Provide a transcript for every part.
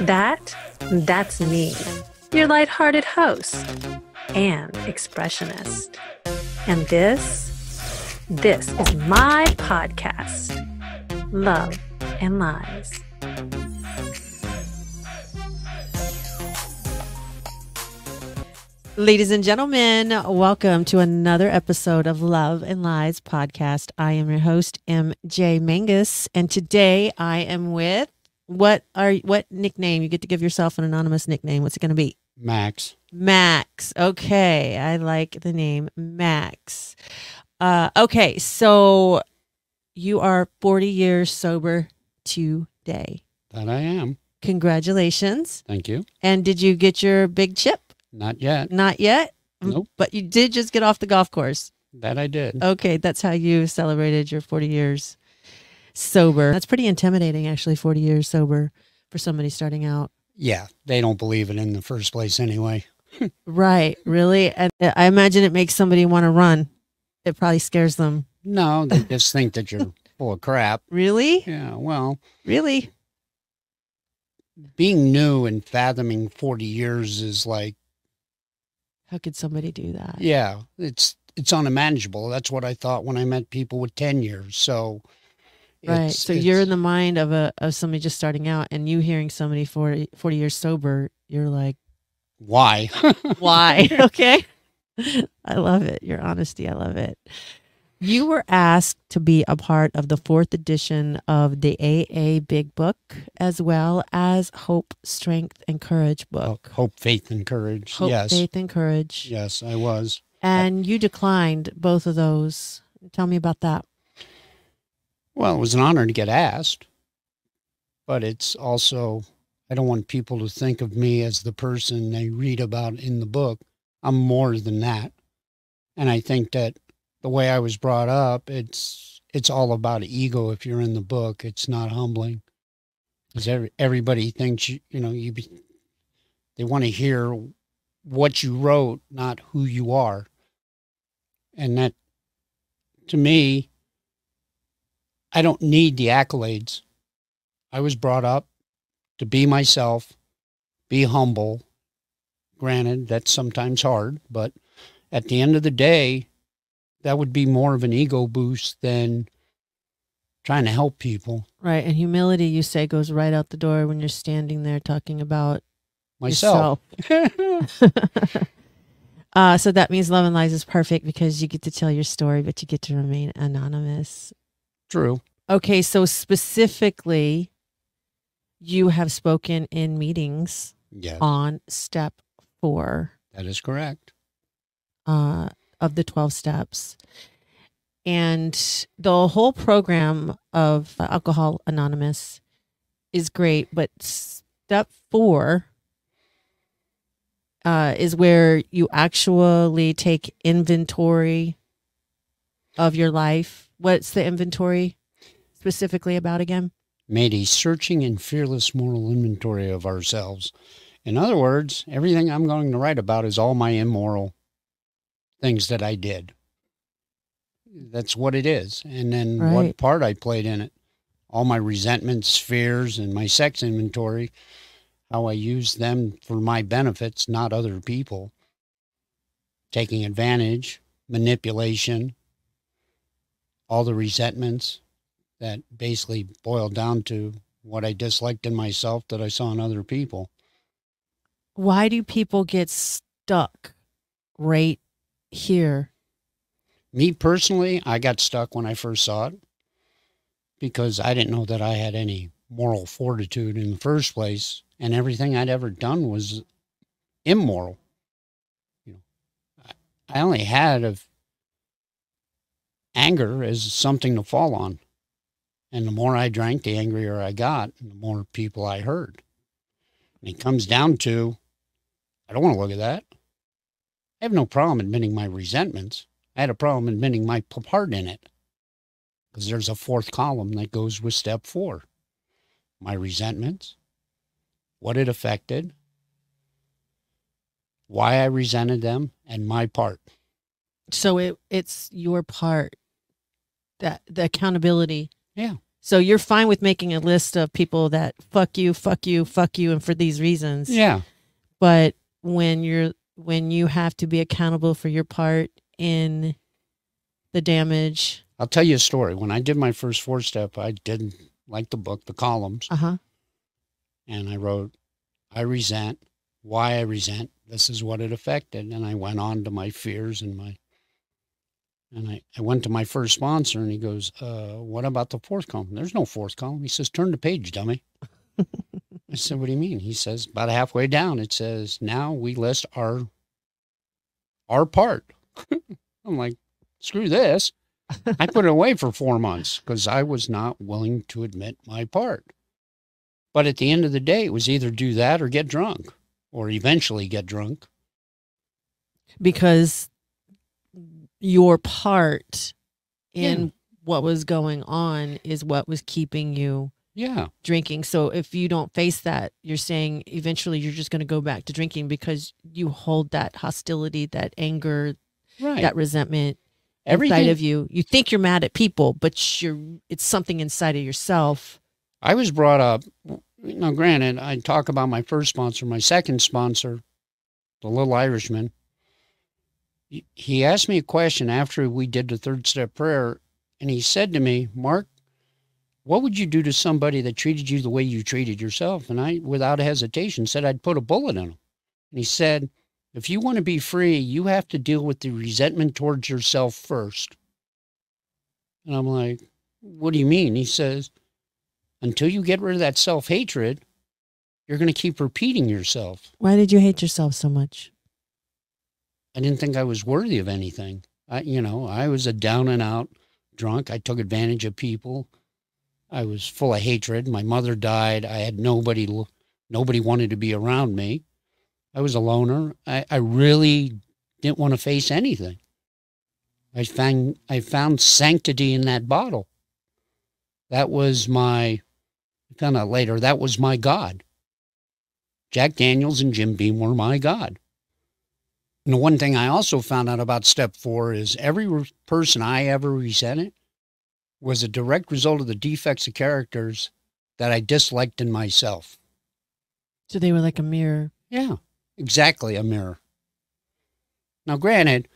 That's me, your lighthearted host and expressionist. And this is my podcast, Love and Lies. Ladies and gentlemen, welcome to another episode of Love and Lies Podcast. I am your host, MJ Mangus, and today I am with what nickname? You get to give yourself an anonymous nickname. What's it going to be? Max. Max. Okay. I like the name Max. Okay. So you are 40 years sober today. That I am. Congratulations. Thank you. And did you get your big chip? Not yet. Not yet? Nope. But you did just get off the golf course. That I did. Okay. That's how you celebrated your 40 years sober. That's pretty intimidating, actually, 40 years sober for somebody starting out. Yeah. They don't believe it in the first place anyway. Right. Really? And I imagine it makes somebody want to run. It probably scares them. No, they just think that you're full of crap. Really? Yeah. Well. Really? Being new and fathoming 40 years is like, how could somebody do that? Yeah, it's unmanageable. That's what I thought when I met people with 10 years. So, right. So you're in the mind of somebody just starting out, and you hearing somebody 40 years sober, you're like, why? Why? Okay. I love it. Your honesty. I love it. You were asked to be a part of the 4th edition of the AA Big Book, as well as Hope, Strength, and Courage book. Oh, Hope, Faith, and Courage. Hope, yes. Faith, and Courage. Yes, I was. And you declined both of those. Tell me about that. Well, it was an honor to get asked, but it's also, I don't want people to think of me as the person they read about in the book. I'm more than that. And I think that the way I was brought up, it's all about ego. If you're in the book, it's not humbling, because everybody thinks they want to hear what you wrote, not who you are. And that, to me, I don't need the accolades. I was brought up to be myself, be humble. Granted, that's sometimes hard, but at the end of the day, that would be more of an ego boost than trying to help people. Right. And humility, you say, goes right out the door when you're standing there talking about yourself. So that means Love and Lies is perfect because you get to tell your story, but you get to remain anonymous. True. Okay. So specifically, you have spoken in meetings. Yes. On step 4. That is correct. Of the 12 steps. And the whole program of Alcoholics Anonymous is great, but step 4 is where you actually take inventory of your life. What's the inventory specifically about again? Made a searching and fearless moral inventory of ourselves. In other words, everything I'm going to write about is all my immoral things that I did. That's what it is. And then what part I played in it, all my resentments, fears, and my sex inventory, how I used them for my benefits, not other people, taking advantage, manipulation, all the resentments that basically boiled down to what I disliked in myself that I saw in other people. Why do people get stuck right here? Me personally, I got stuck when I first saw it because I didn't know that I had any moral fortitude in the first place, and everything I'd ever done was immoral. You know, I only had anger as something to fall on, and the more I drank, the angrier I got, and the more people I hurt. And it comes down to, I don't want to look at that. I have no problem admitting my resentments. I had a problem admitting my part in it, because there's a 4th column that goes with step 4. My resentments, what it affected, why I resented them, and my part. So it's your part, the accountability. Yeah. So you're fine with making a list of people that fuck you, fuck you, fuck you, and for these reasons. Yeah. But when you have to be accountable for your part in the damage. I'll tell you a story. When I did my first four-step, I didn't like the book, the columns. Uh-huh. And I wrote, I resent, why I resent, this is what it affected. And I went on to my fears and my, and I went to my first sponsor and he goes, what about the fourth column? There's no fourth column. He says, turn the page, dummy. I said, what do you mean? He says, about halfway down, it says, now we list our part. I'm like, screw this. I put it away for 4 months because I was not willing to admit my part. But at the end of the day, it was either do that or get drunk or eventually get drunk. Because your part in what was going on is what was keeping you drinking. So if you don't face that, you're saying eventually you're just going to go back to drinking because you hold that hostility, that anger, that resentment. Everything inside of you. You think you're mad at people, but it's something inside of yourself. I was brought up, now granted, I talk about my first sponsor, my second sponsor, the little Irishman. He asked me a question after we did the third step prayer, and he said to me, Mark, what would you do to somebody that treated you the way you treated yourself? And I, without hesitation, said I'd put a bullet in him. And he said, if you want to be free, you have to deal with the resentment towards yourself first. And I'm like, what do you mean? He says, until you get rid of that self-hatred, you're going to keep repeating yourself. Why did you hate yourself so much? I didn't think I was worthy of anything. I was a down and out drunk. I took advantage of people. I was full of hatred. My mother died. I had nobody. Nobody wanted to be around me. I was a loner. I really didn't want to face anything. I found sanctity in that bottle. That was my, kind of later, that was my God. Jack Daniels and Jim Beam were my God. And the one thing I also found out about step four is every person I ever resented was a direct result of the defects of characters that I disliked in myself. So they were like a mirror. Yeah. Exactly, a mirror. Now, granted,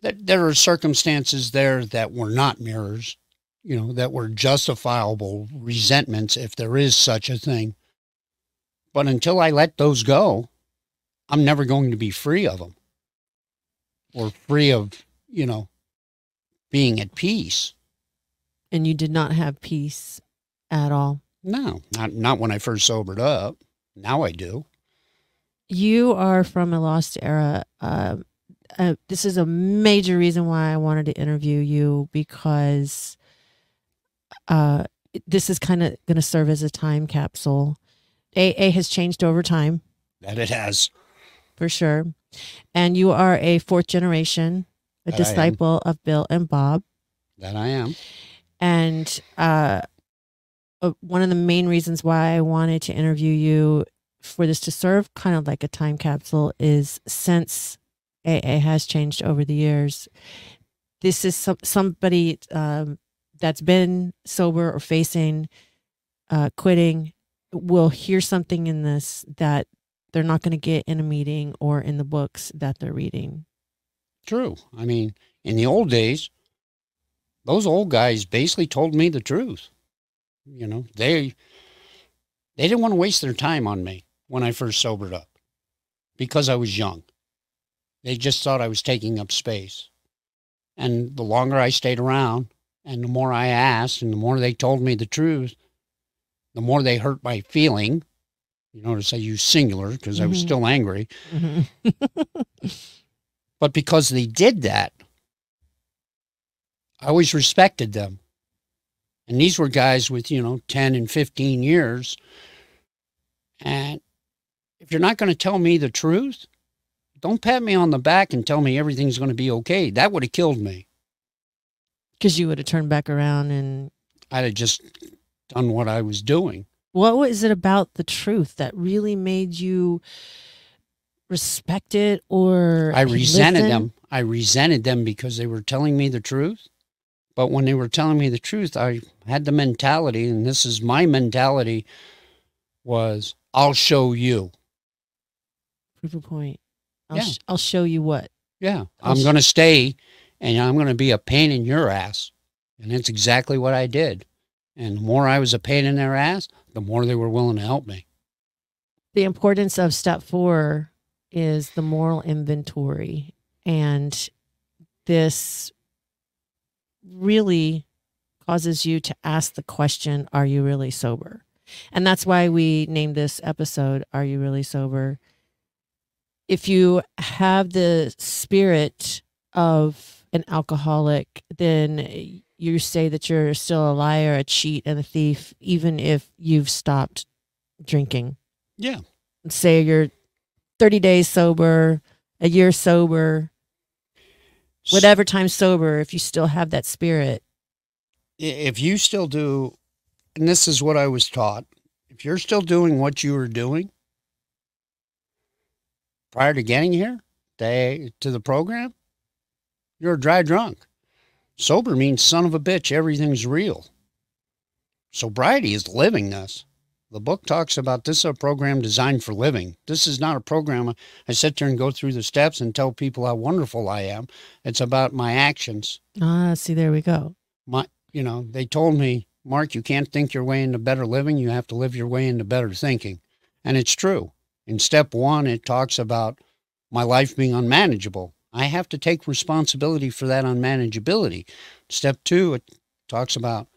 that there are circumstances there that were not mirrors, that were justifiable resentments, if there is such a thing. But until I let those go, I'm never going to be free of them or free of, being at peace. And you did not have peace at all? No, not when I first sobered up. Now I do. You are from a lost era. This is a major reason why I wanted to interview you, because this is kind of going to serve as a time capsule. AA has changed over time. That it has. For sure. And you are a fourth generation, a disciple of Bill and Bob. That I am. And one of the main reasons why I wanted to interview you for this to serve kind of like a time capsule is since AA has changed over the years, this is somebody that's been sober or facing quitting will hear something in this that they're not going to get in a meeting or in the books that they're reading. True. I mean, in the old days, those old guys basically told me the truth. They didn't want to waste their time on me when I first sobered up because I was young. They just thought I was taking up space. And the longer I stayed around and the more I asked and the more they told me the truth, the more they hurt my feeling. You notice I use singular because I was still angry. But because they did that, I always respected them. And these were guys with, 10 and 15 years. And if you're not going to tell me the truth, don't pat me on the back and tell me everything's going to be okay. That would have killed me. Because you would have turned back around and... I'd have just done what I was doing. What was it about the truth that really made you respect it or... I resented them. I resented them because they were telling me the truth, But when they were telling me the truth, I had the mentality, and this is my mentality, was I'll show you. Proof of point. I'll show you what. Yeah. I'm going to stay and I'm going to be a pain in your ass. And that's exactly what I did. And the more I was a pain in their ass, the more they were willing to help me. The importance of step 4 is the moral inventory. And this really causes you to ask the question, are you really sober? And that's why we named this episode, Are You Really Sober? If you have the spirit of an alcoholic, then you say that you're still a liar, a cheat, and a thief, even if you've stopped drinking. Yeah. Say you're 30 days sober, a year sober, whatever time sober, if you still have that spirit. If you still do, and this is what I was taught, if you're still doing what you were doing prior to getting here, to the program, you're a dry drunk. Sober means son of a bitch, everything's real. Sobriety is living this. The book talks about this is a program designed for living. This is not a program I sit there and go through the steps and tell people how wonderful I am. It's about my actions. Ah, see, there we go. You know, they told me, Mark, you can't think your way into better living. You have to live your way into better thinking. And it's true. In step 1, it talks about my life being unmanageable. I have to take responsibility for that unmanageability. Step 2, it talks about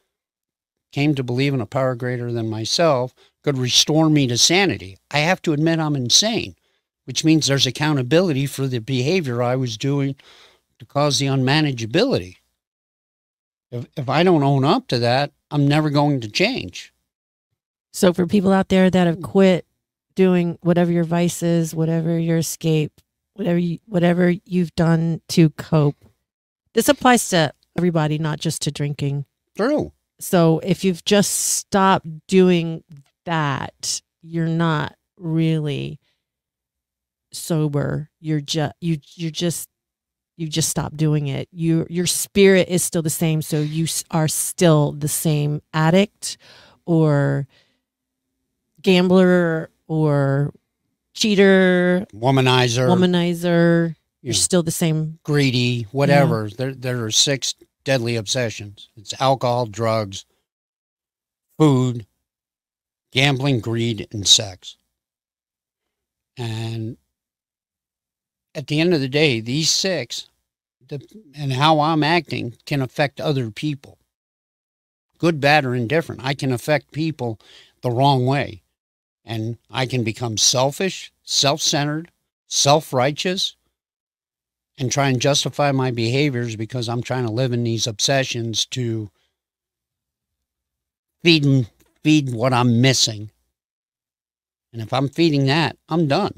came to believe in a power greater than myself could restore me to sanity. I have to admit I'm insane, which means there's accountability for the behavior I was doing to cause the unmanageability. If I don't own up to that, I'm never going to change. So for people out there that have quit doing whatever your vice is, whatever your escape, whatever you've done to cope, this applies to everybody, not just to drinking. True. So if you've just stopped doing that, you're not really sober. You just stopped doing it. Your spirit is still the same, so you are still the same addict or gambler or cheater, womanizer. You're still the same, greedy, whatever. Yeah. There are 6 deadly obsessions. It's alcohol, drugs, food, gambling, greed, and sex. And at the end of the day, these 6 and how I'm acting can affect other people. Good, bad, or indifferent. I can affect people the wrong way. And I can become selfish, self-centered, self-righteous, and try and justify my behaviors because I'm trying to live in these obsessions to feed what I'm missing. And if I'm feeding that, I'm done.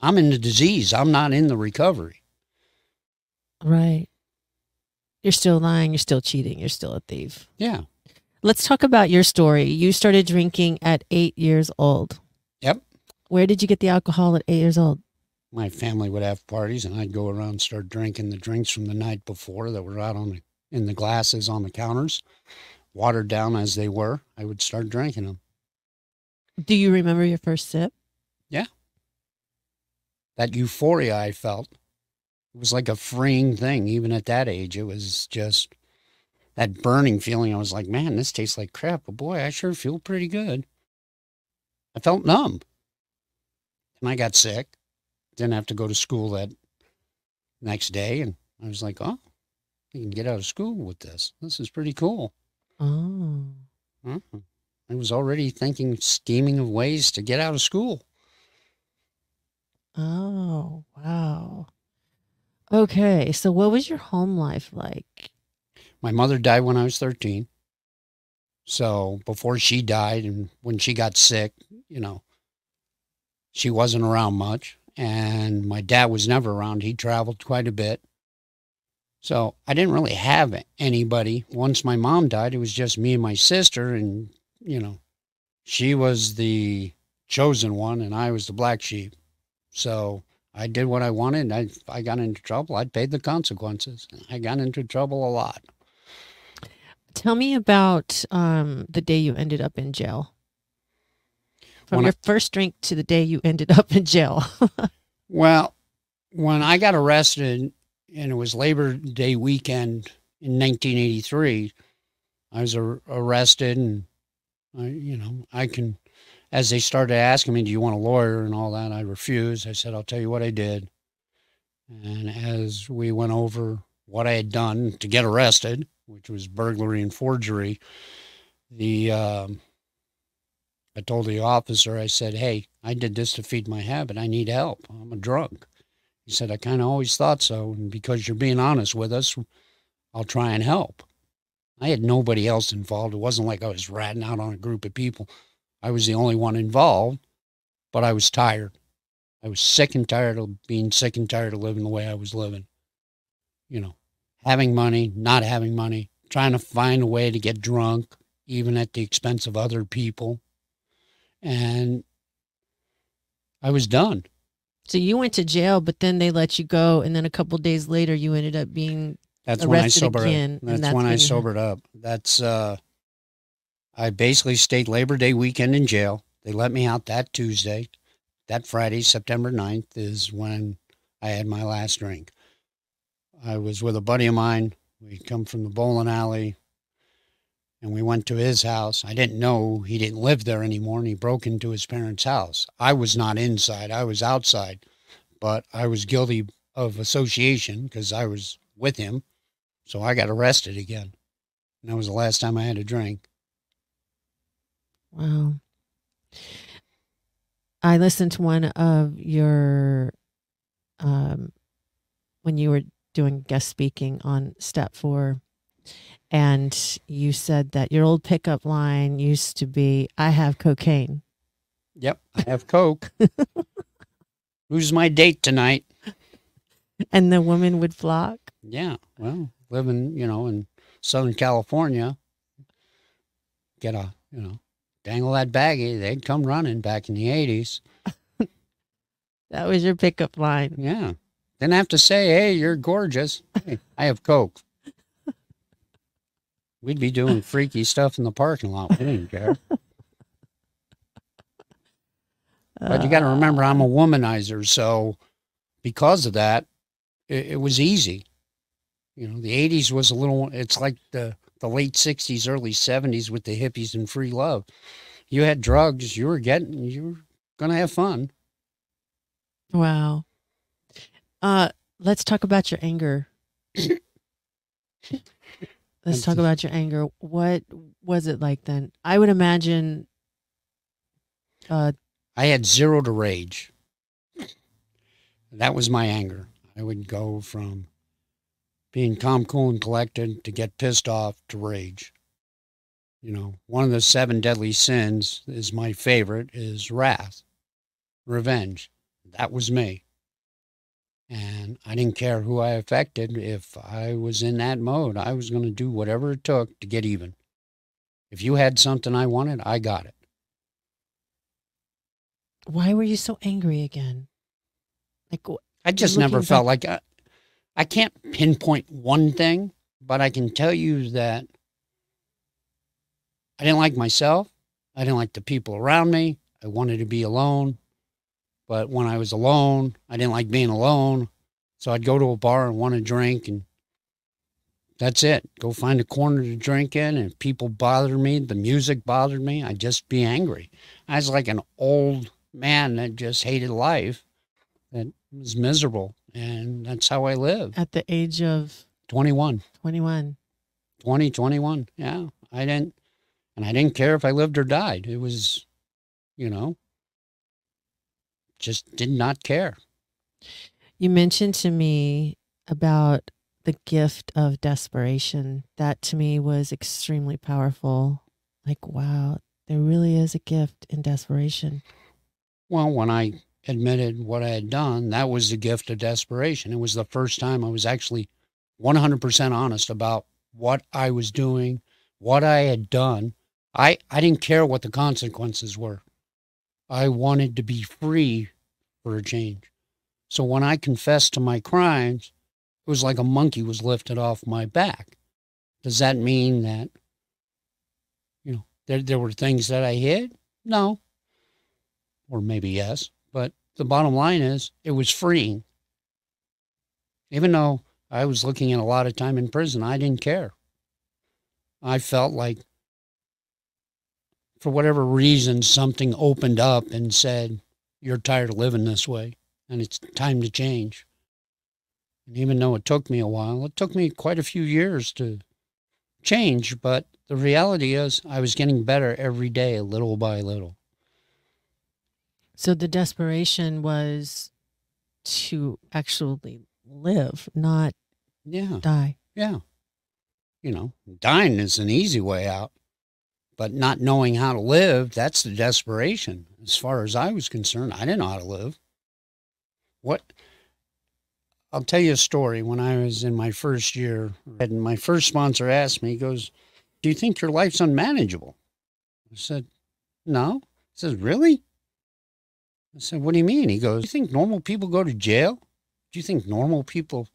I'm in the disease. I'm not in the recovery. Right. You're still lying. You're still cheating. You're still a thief. Yeah. Let's talk about your story. You started drinking at 8 years old. Yep. Where did you get the alcohol at 8 years old? My family would have parties, and I'd go around and start drinking the drinks from the night before that were out in the glasses on the counters, watered down as they were. I would start drinking them. Do you remember your first sip? Yeah. That euphoria I felt, it was like a freeing thing. Even at that age, it was just that burning feeling. I was like, man, this tastes like crap, but boy, I sure feel pretty good. I felt numb, and I got sick. Didn't have to go to school that next day, and I was like, oh, you can get out of school with this. This is pretty cool. Oh. I was already thinking, scheming of ways to get out of school. Oh, wow. Okay, so what was your home life like? My mother died when I was 13. So before she died and when she got sick, you know, she wasn't around much. And my dad was never around. He traveled quite a bit. So I didn't really have anybody. Once my mom died, it was just me and my sister. And, you know, she was the chosen one and I was the black sheep. So I did what I wanted. And if I got into trouble, I paid the consequences. I got into trouble a lot. Tell me about the day you ended up in jail. From when your first drink to the day you ended up in jail. Well, when I got arrested, and it was Labor Day weekend in 1983, I was arrested, and I, you know, I can, as they started asking me, do you want a lawyer and all that, I refused. I said, I'll tell you what I did. And as we went over what I had done to get arrested, which was burglary and forgery, the, I told the officer, I said, hey, I did this to feed my habit. I need help. I'm a drunk. He said, I kind of always thought so. And because you're being honest with us, I'll try and help. I had nobody else involved. It wasn't like I was ratting out on a group of people. I was the only one involved, but I was tired. I was sick and tired of being sick and tired of living the way I was living. You know, having money, not having money, trying to find a way to get drunk, even at the expense of other people. And I was done. So you went to jail, but then they let you go. And then a couple of days later, you ended up being arrested again. That's when I sobered up. That's, I basically stayed Labor Day weekend in jail. They let me out that Tuesday. That Friday, September 9th, is when I had my last drink. I was with a buddy of mine. We come from the bowling alley, and we went to his house. I didn't know he didn't live there anymore, and he broke into his parents' house. I was not inside. I was outside, but I was guilty of association because I was with him, so I got arrested again. And that was the last time I had a drink. Wow. I listened to one of your, when you were doing guest speaking on Step 4, and you said that your old pickup line used to be, I have cocaine. Yep. I have coke. Who's my date tonight? And the woman would flock. Yeah. Well, living, you know, in Southern California, get a, you know, dangle that baggie, they'd come running back in the 80s. That was your pickup line. Yeah. Didn't have to say, hey, you're gorgeous. Hey, I have coke. We'd be doing freaky stuff in the parking lot. We didn't care. But you got to remember, I'm a womanizer. So because of that, it was easy. You know, the 80s was a little, it's like the late 60s, early 70s with the hippies and free love. You had drugs, you were going to have fun. Wow. Let's talk about your anger. Let's talk about your anger. What was it like then? I would imagine. I had zero to rage. That was my anger. I would go from being calm, cool, and collected to get pissed off to rage. You know, one of the 7 deadly sins is my favorite, is wrath, revenge. That was me. And I didn't care who I affected. If I was in that mode, I was going to do whatever it took to get even. If you had something I wanted, I got it. Why were you so angry again? Like, I just never felt like I can't pinpoint one thing, but I can tell you that I didn't like myself. I didn't like the people around me. I wanted to be alone. But when I was alone, I didn't like being alone. So I'd go to a bar and want to drink, and that's it. Go find a corner to drink in. And if people bothered me, the music bothered me, I'd just be angry. I was like an old man that just hated life, that was miserable. And that's how I lived. At the age of? 21. 21. 20, 21. Yeah. I didn't care if I lived or died. It was, you know. Just did not care. You mentioned to me about the gift of desperation. That to me was extremely powerful. Like, wow, there really is a gift in desperation. Well, when I admitted what I had done, that was the gift of desperation. It was the first time I was actually 100% honest about what I was doing, what I had done. I didn't care what the consequences were. I wanted to be free for a change. So when I confessed to my crimes, it was like a monkey was lifted off my back. Does that mean that There were things that I hid? No. Or maybe yes. But the bottom line is it was freeing. Even though I was looking at a lot of time in prison, I didn't care. I felt like for whatever reason, something opened up and said, you're tired of living this way and it's time to change. And even though it took me a while, it took me quite a few years to change, but the reality is I was getting better every day, little by little. So the desperation was to actually live, not die. Yeah. You know, dying is an easy way out, but not knowing how to live, that's the desperation. As far as I was concerned, I didn't know how to live. I'll tell you a story. When I was in my first year, and my first sponsor asked me, he goes, do you think your life's unmanageable? I said, no. He says, really? I said, what do you mean? He goes, do you think normal people go to jail? Do you think normal people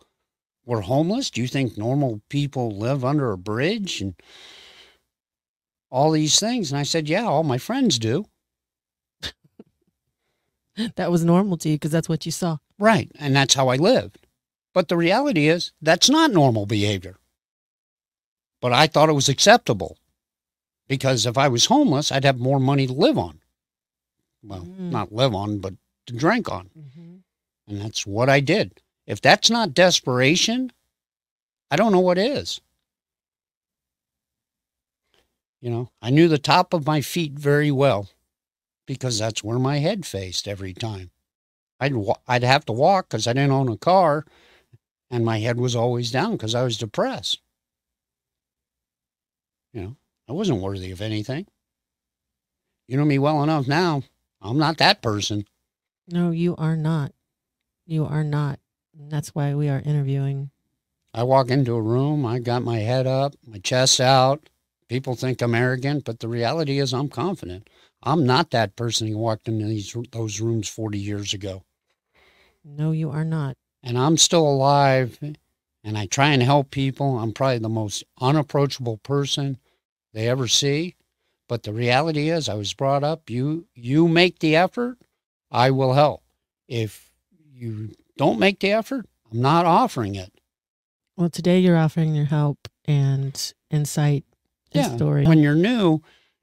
were homeless? Do you think normal people live under a bridge and all these things? And I said, yeah, all my friends do. That was normal to you because that's what you saw. Right. And that's how I lived. But the reality is that's not normal behavior. But I thought it was acceptable because if I was homeless, I'd have more money to live on. Well, not live on, but to drink on. And that's what I did. If that's not desperation, I don't know what is. You know, I knew the top of my feet very well because that's where my head faced every time. I'd have to walk because I didn't own a car, and my head was always down because I was depressed. You know, I wasn't worthy of anything. You know me well enough now. I'm not that person. No, you are not. You are not. That's why we are interviewing. I walk into a room. I got my head up, my chest out. People think I'm arrogant, but the reality is I'm confident. I'm not that person who walked into those rooms 40 years ago. No, you are not. And I'm still alive, and I try and help people. I'm probably the most unapproachable person they ever see. But the reality is I was brought up, you make the effort, I will help. If you don't make the effort, I'm not offering it. Well, today you're offering your help and insight and story. When you're new...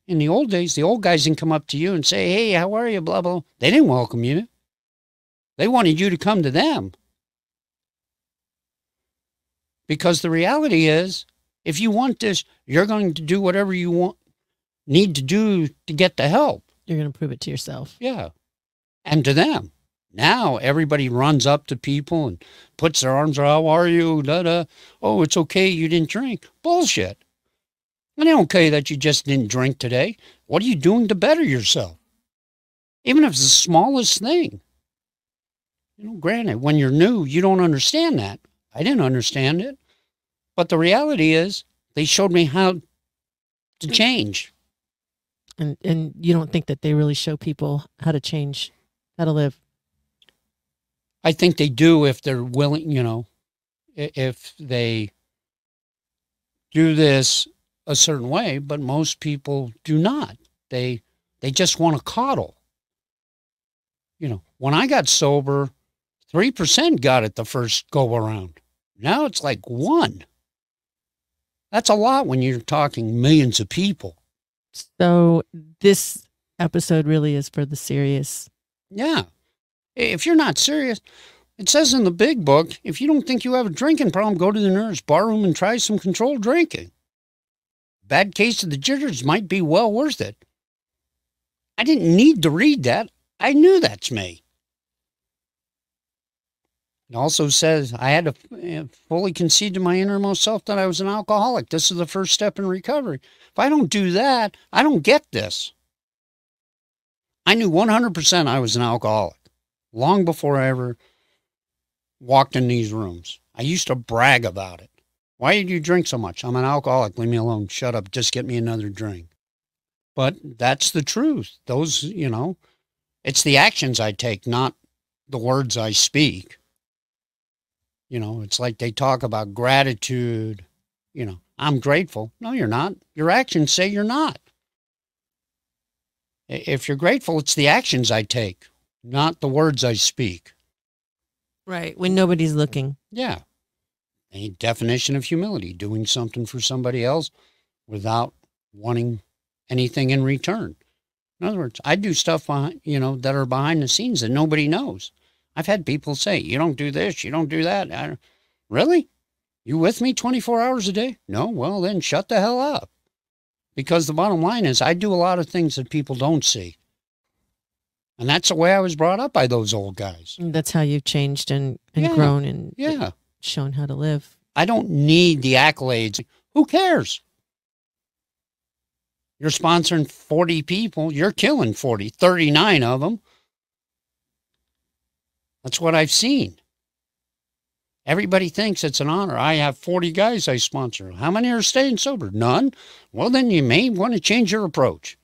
In the old days, the old guys didn't come up to you and say, hey, how are you, blah, blah. They didn't welcome you. They wanted you to come to them. Because the reality is, if you want this, you're going to do whatever you need to do to get the help. You're going to prove it to yourself. Yeah. And to them. Now, everybody runs up to people and puts their arms around, how are you, da-da. Oh, it's okay, you didn't drink. Bullshit. I don't care that you just didn't drink today. What are you doing to better yourself? Even if it's the smallest thing. You know, granted, when you're new, you don't understand that. I didn't understand it. But the reality is, they showed me how to change. And you don't think that they really show people how to change, how to live? I think they do if they're willing, you know, if they do this a certain way, but most people do not. They just want to coddle. You know, when I got sober, 3% got it the first go around. Now it's like 1%. That's a lot when you're talking millions of people. So this episode really is for the serious. Yeah. If you're not serious, it says in the big book, if you don't think you have a drinking problem, go to the nearest bar room and try some controlled drinking. Bad case of the jitters might be well worth it. I didn't need to read that. I knew that's me. It also says I had to fully concede to my innermost self that I was an alcoholic. This is the first step in recovery. If I don't do that, I don't get this. I knew 100% I was an alcoholic long before I ever walked in these rooms. I used to brag about it. Why did you drink so much? I'm an alcoholic. Leave me alone. Shut up. Just get me another drink. But that's the truth. Those, you know, it's the actions I take, not the words I speak. You know, it's like they talk about gratitude. You know, I'm grateful. No, you're not. Your actions say you're not. If you're grateful, it's the actions I take, not the words I speak. Right. When nobody's looking. Yeah. A definition of humility, doing something for somebody else without wanting anything in return. In other words, I do stuff behind, you know, that are behind the scenes that nobody knows. I've had people say, you don't do this, you don't do that. Really? You with me 24 hours a day? No? Well, then shut the hell up. Because the bottom line is I do a lot of things that people don't see. And that's the way I was brought up by those old guys. And that's how you've changed and yeah, grown and shown how to live. I don't need the accolades. Who cares? You're sponsoring 40 people. You're killing 40, 39 of them. That's what I've seen. Everybody thinks it's an honor. I have 40 guys I sponsor. How many are staying sober? None. Well, then you may want to change your approach.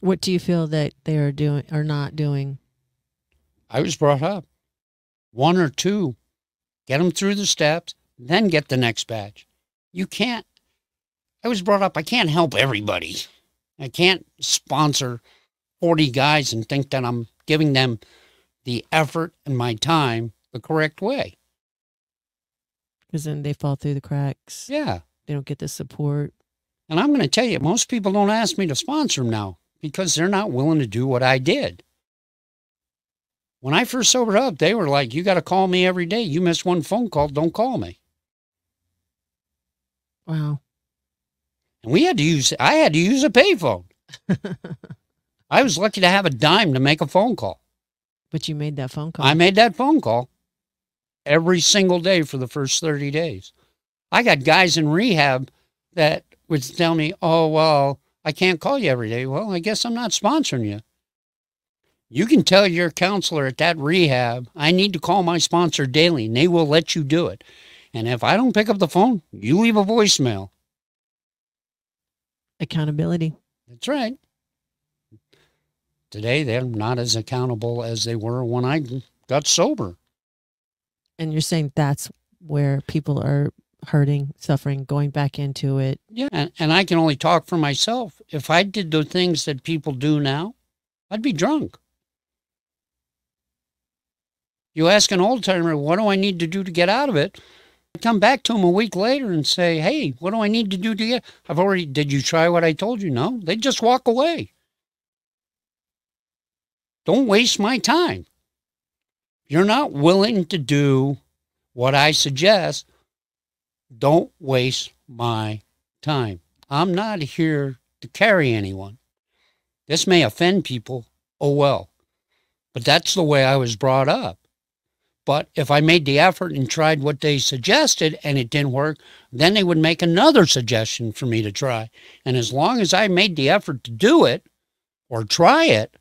What do you feel that they are doing or not doing? I was brought up. One or two. Get them through the steps, then get the next batch. You can't. I was brought up, I can't help everybody. I can't sponsor 40 guys and think that I'm giving them the effort and my time the correct way. Because then they fall through the cracks. Yeah. They don't get the support. And I'm going to tell you, most people don't ask me to sponsor them now because they're not willing to do what I did. When I first sobered up, they were like, you got to call me every day. You miss one phone call, don't call me. Wow. And we had to use, I had to use a payphone. I was lucky to have a dime to make a phone call. But you made that phone call. I made that phone call every single day for the first 30 days. I got guys in rehab that would tell me, oh, well, I can't call you every day. Well, I guess I'm not sponsoring you. You can tell your counselor at that rehab, I need to call my sponsor daily, and they will let you do it. And if I don't pick up the phone, you leave a voicemail. Accountability. That's right. Today, they're not as accountable as they were when I got sober. And you're saying that's where people are hurting, suffering, going back into it. Yeah, and I can only talk for myself. If I did the things that people do now, I'd be drunk. You ask an old-timer, what do I need to do to get out of it? I come back to them a week later and say, hey, what do I need to do to get... I've already... Did you try what I told you? No. They just walk away. Don't waste my time. You're not willing to do what I suggest. Don't waste my time. I'm not here to carry anyone. This may offend people. Oh, well. But that's the way I was brought up. But if I made the effort and tried what they suggested and it didn't work, then they would make another suggestion for me to try. And as long as I made the effort to do it or try it,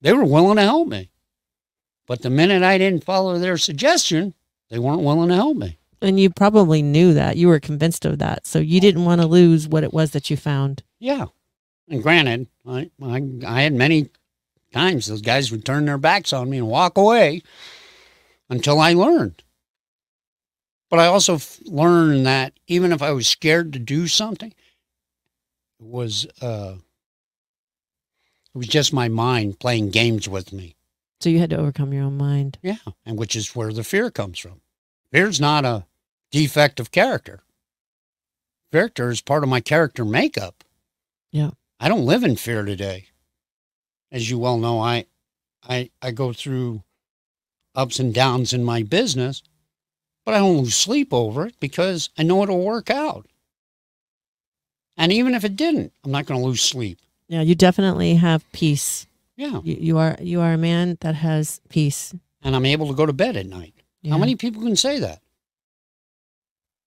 they were willing to help me. But the minute I didn't follow their suggestion, they weren't willing to help me. And you probably knew that. You were convinced of that. So you didn't want to lose what it was that you found. Yeah. And granted, I had many times those guys would turn their backs on me and walk away until I learned. But I also learned that even if I was scared to do something, it was just my mind playing games with me. So you had to overcome your own mind. Yeah, and which is where the fear comes from. Fear's not a defect of character. Fear is part of my character makeup. Yeah. I don't live in fear today. As you well know, I go through ups and downs in my business, but I don't lose sleep over it because I know it'll work out. And even if it didn't, I'm not going to lose sleep. Yeah, you definitely have peace. Yeah. You are a man that has peace. And I'm able to go to bed at night. Yeah. How many people can say that?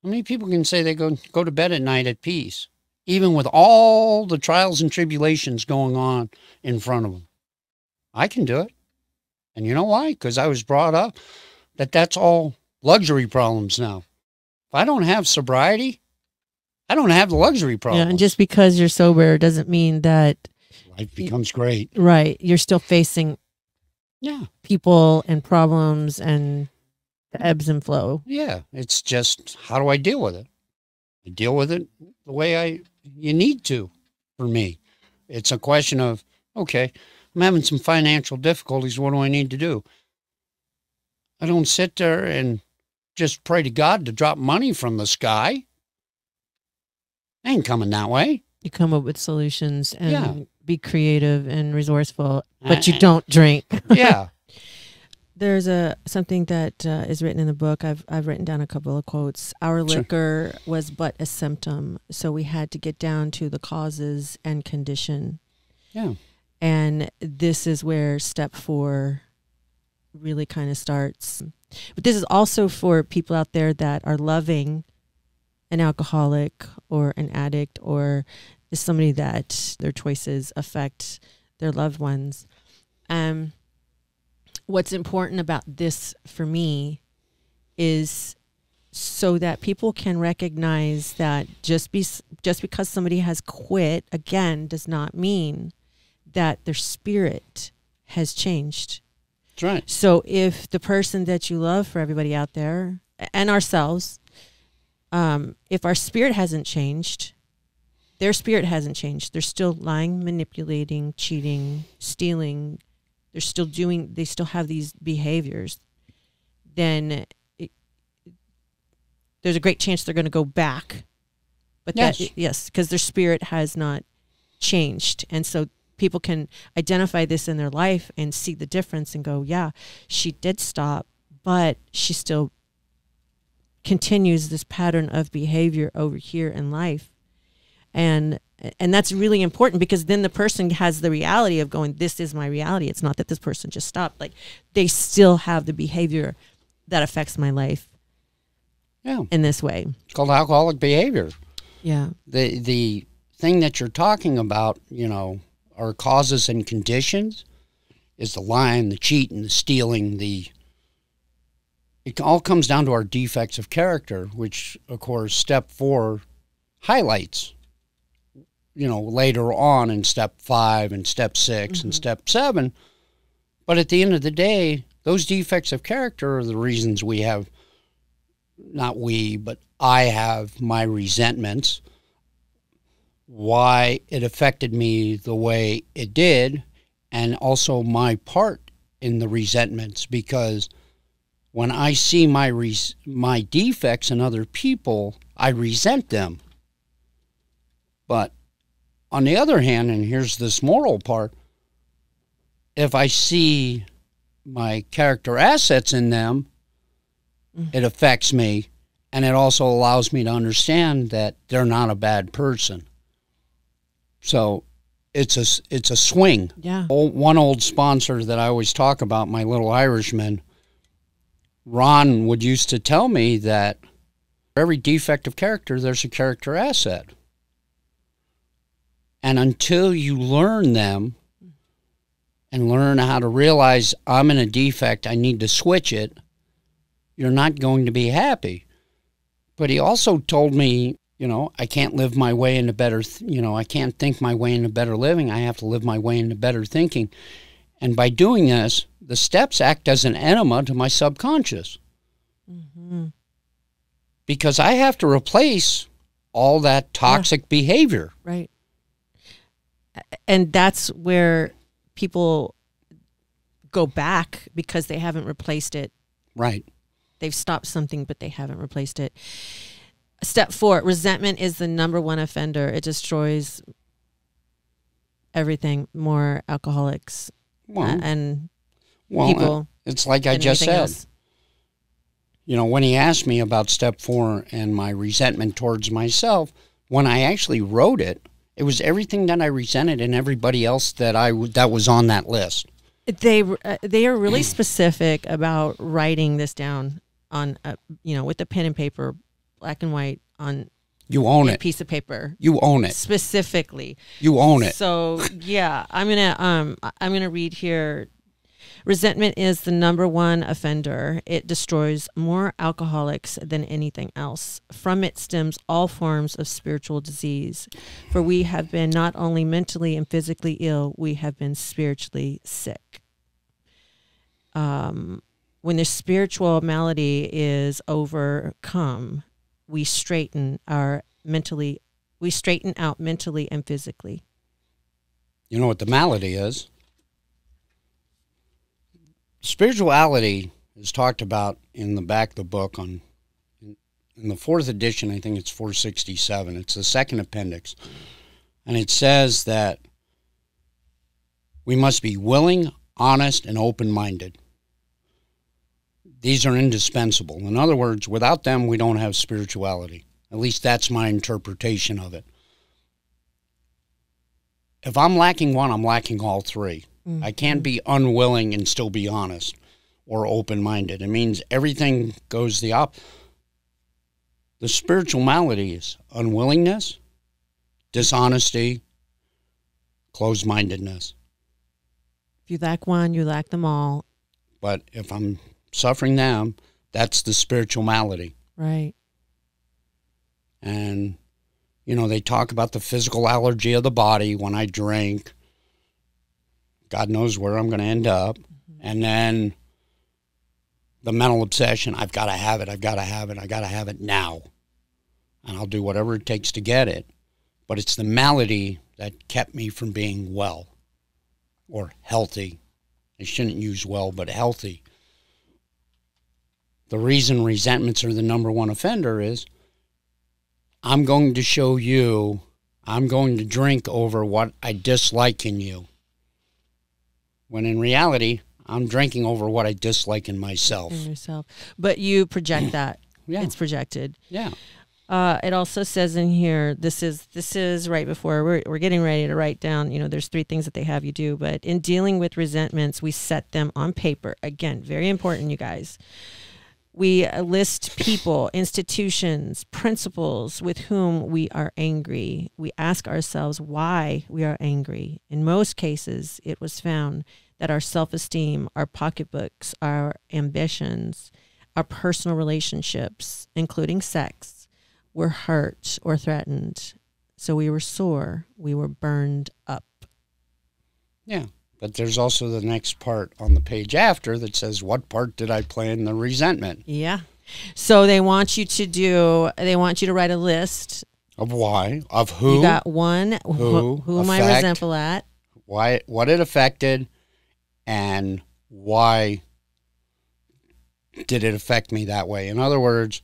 How many people can say they go to bed at night at peace, even with all the trials and tribulations going on in front of them? I can do it. And you know why? Because I was brought up that that's all luxury problems now. If I don't have sobriety, I don't have the luxury problem. Yeah, and just because you're sober doesn't mean that life becomes great. Right. You're still facing people and problems and the ebbs and flow. Yeah. It's just, how do I deal with it? I deal with it the way you need to for me. It's a question of, okay, I'm having some financial difficulties. What do I need to do? I don't sit there and just pray to God to drop money from the sky. I ain't coming that way. You come up with solutions and be creative and resourceful, but you don't drink. Yeah. There's something that is written in the book. I've written down a couple of quotes. Our liquor was but a symptom, so we had to get down to the causes and condition. Yeah. And this is where step 4 really kind of starts. But this is also for people out there that are loving an alcoholic or an addict or somebody that their choices affect their loved ones. What's important about this for me is so that people can recognize that just because somebody has quit, again, does not mean that their spirit has changed. That's right. So if the person that you love, for everybody out there and ourselves, if our spirit hasn't changed, their spirit hasn't changed. They're still lying, manipulating, cheating, stealing. They're still doing, they still have these behaviors. Then there's a great chance they're going to go back. But yes, because their spirit has not changed. And so people can identify this in their life and see the difference and go, yeah, she did stop, but she still continues this pattern of behavior over here in life. And that's really important, because then the person has the reality of going, this is my reality. It's not that this person just stopped. Like, they still have the behavior that affects my life in this way. It's called alcoholic behavior. Yeah. The thing that you're talking about, you know, are causes and conditions, is the lying, the cheating, the stealing, the... It all comes down to our defects of character, which, of course, step 4 highlights, you know, later on in step 5 and step 6 and step 7. But at the end of the day, those defects of character are the reasons we have, not we, but I have my resentments, why it affected me the way it did, and also my part in the resentments. Because when I see my defects in other people, I resent them. But on the other hand, and here's this moral part, if I see my character assets in them, it affects me, and it also allows me to understand that they're not a bad person. So it's a swing. Yeah. One old sponsor that I always talk about, my little Irishman, Ron, would used to tell me that for every defect of character, there's a character asset. And until you learn them and learn how to realize I'm in a defect, I need to switch it, you're not going to be happy. But he also told me, you know, I can't live my way into better, you know, I can't think my way into better living. I have to live my way into better thinking. And by doing this, the steps act as an enema to my subconscious. Because I have to replace all that toxic behavior. Right. And that's where people go back, because they haven't replaced it. Right. They've stopped something, but they haven't replaced it. Step 4, resentment is the #1 offender. It destroys everything, more alcoholics and people. It's like I just said. You know, when he asked me about step 4 and my resentment towards myself, when I actually wrote it, it was everything that I resented and everybody else that that was on that list. They are really specific about writing this down on a, you know, with a pen and paper, black and white, on a piece of paper. You own it specifically. You own it. So yeah, I'm gonna read here. Resentment is the #1 offender. It destroys more alcoholics than anything else. From it stems all forms of spiritual disease. For we have been not only mentally and physically ill, we have been spiritually sick. When the spiritual malady is overcome, we straighten out mentally and physically. You know what the malady is? Spirituality is talked about in the back of the book on in the 4th edition, I think it's 467. It's the 2nd appendix. And it says that we must be willing, honest, and open-minded. These are indispensable. In other words, without them, we don't have spirituality. At least that's my interpretation of it. If I'm lacking one, I'm lacking all three. Mm-hmm. I can't be unwilling and still be honest or open-minded. It means everything goes the opposite. The spiritual malady is unwillingness, dishonesty, closed-mindedness. If you lack one, you lack them all. But if I'm suffering them, that's the spiritual malady. Right. And, you know, they talk about the physical allergy of the body. When I drink, God knows where I'm going to end up. Mm-hmm. And then the mental obsession, I've got to have it, I've got to have it, I've got to have it now. And I'll do whatever it takes to get it. But it's the malady that kept me from being well or healthy. I shouldn't use well, but healthy. The reason resentments are the #1 offender is I'm going to show you, I'm going to drink over what I dislike in you. When in reality, I'm drinking over what I dislike in myself. In yourself. But you project that. Yeah. It's projected. Yeah. It also says in here, this is right before we're getting ready to write down, you know, there's 3 things that they have you do, but in dealing with resentments, we set them on paper. Again, very important, you guys. We list people, institutions, principles with whom we are angry. We ask ourselves why we are angry. In most cases, it was found that our self-esteem, our pocketbooks, our ambitions, our personal relationships, including sex, were hurt or threatened. So we were sore. We were burned up. Yeah. But there's also the next part on the page after that says, what part did I play in the resentment? Yeah. So they want you to do, they want you to write a list. Of why? Of who? You got one. Who am I resentful at? Why? What it affected and why did it affect me that way? In other words,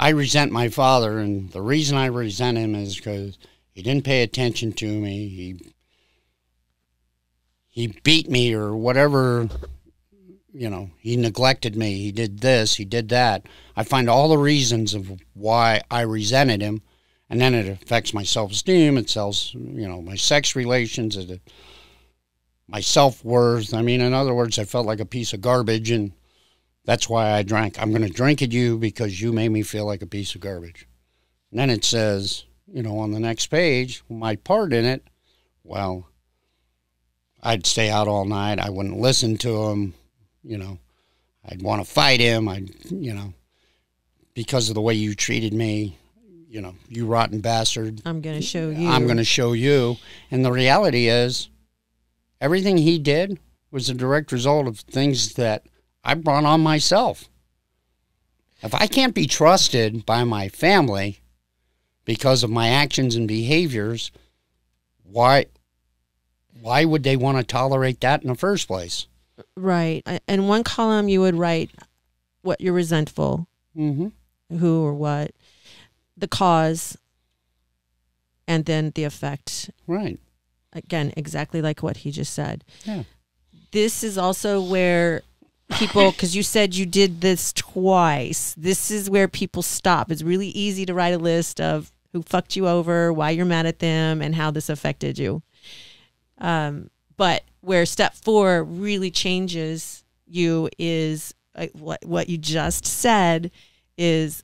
I resent my father, and the reason I resent him is because he didn't pay attention to me. He beat me or whatever, you know, he neglected me. He did this, he did that. I find all the reasons of why I resented him, and then it affects my self-esteem. It sells, you know, my sex relations, my self-worth. I mean, in other words, I felt like a piece of garbage, and that's why I drank. I'm going to drink at you because you made me feel like a piece of garbage. And then it says, you know, on the next page, my part in it, well, I'd stay out all night. I wouldn't listen to him. You know, I'd want to fight him. You know, because of the way you treated me, you know, you rotten bastard. I'm going to show you. I'm going to show you. And the reality is everything he did was a direct result of things that I brought on myself. If I can't be trusted by my family because of my actions and behaviors, why would they want to tolerate that in the first place? Right. And one column you would write what you're resentful, mm-hmm. who or what, the cause, and then the effect. Right. Again, exactly like what he just said. Yeah. This is also where people, because you said you did this twice. This is where people stop. It's really easy to write a list of who fucked you over, why you're mad at them, and how this affected you. But where step 4 really changes you is what you just said is,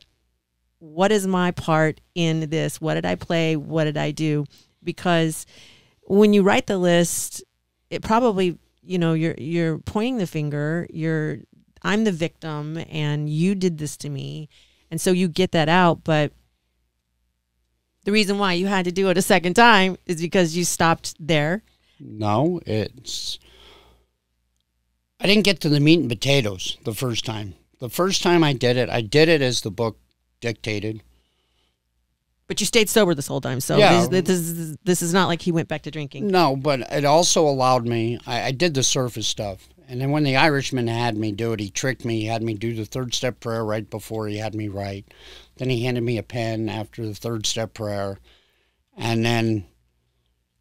what is my part in this? What did I play? What did I do? Because when you write the list, it probably, you know, you're pointing the finger, I'm the victim and you did this to me. And so you get that out. But the reason why you had to do it a second time is because you stopped there. No, I didn't get to the meat and potatoes the first time. The first time I did it as the book dictated. But you stayed sober this whole time, so yeah. This is not like he went back to drinking. No, but it also allowed me, I did the surface stuff. And then when the Irishman had me do it, he tricked me. He had me do the third step prayer right before he had me write. Then he handed me a pen after the third step prayer. And then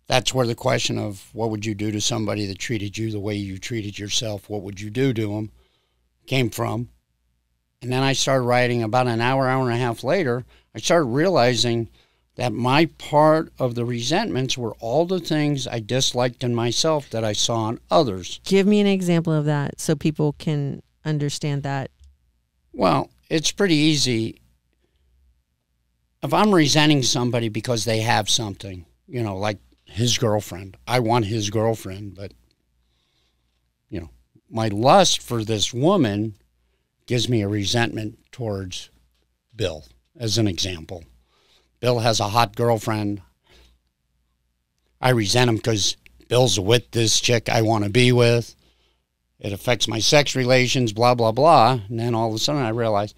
that's where the question of what would you do to somebody that treated you the way you treated yourself, what would you do to them, came from. And then I started writing about an hour, hour and a half later. I started realizing that my part of the resentments were all the things I disliked in myself that I saw in others. Give me an example of that so people can understand that. Well, it's pretty easy. If I'm resenting somebody because they have something, you know, like his girlfriend, I want his girlfriend, but, you know, my lust for this woman gives me a resentment towards Bill. As an example, Bill has a hot girlfriend. I resent him because Bill's with this chick I want to be with. It affects my sex relations, blah, blah, blah. And then all of a sudden I realize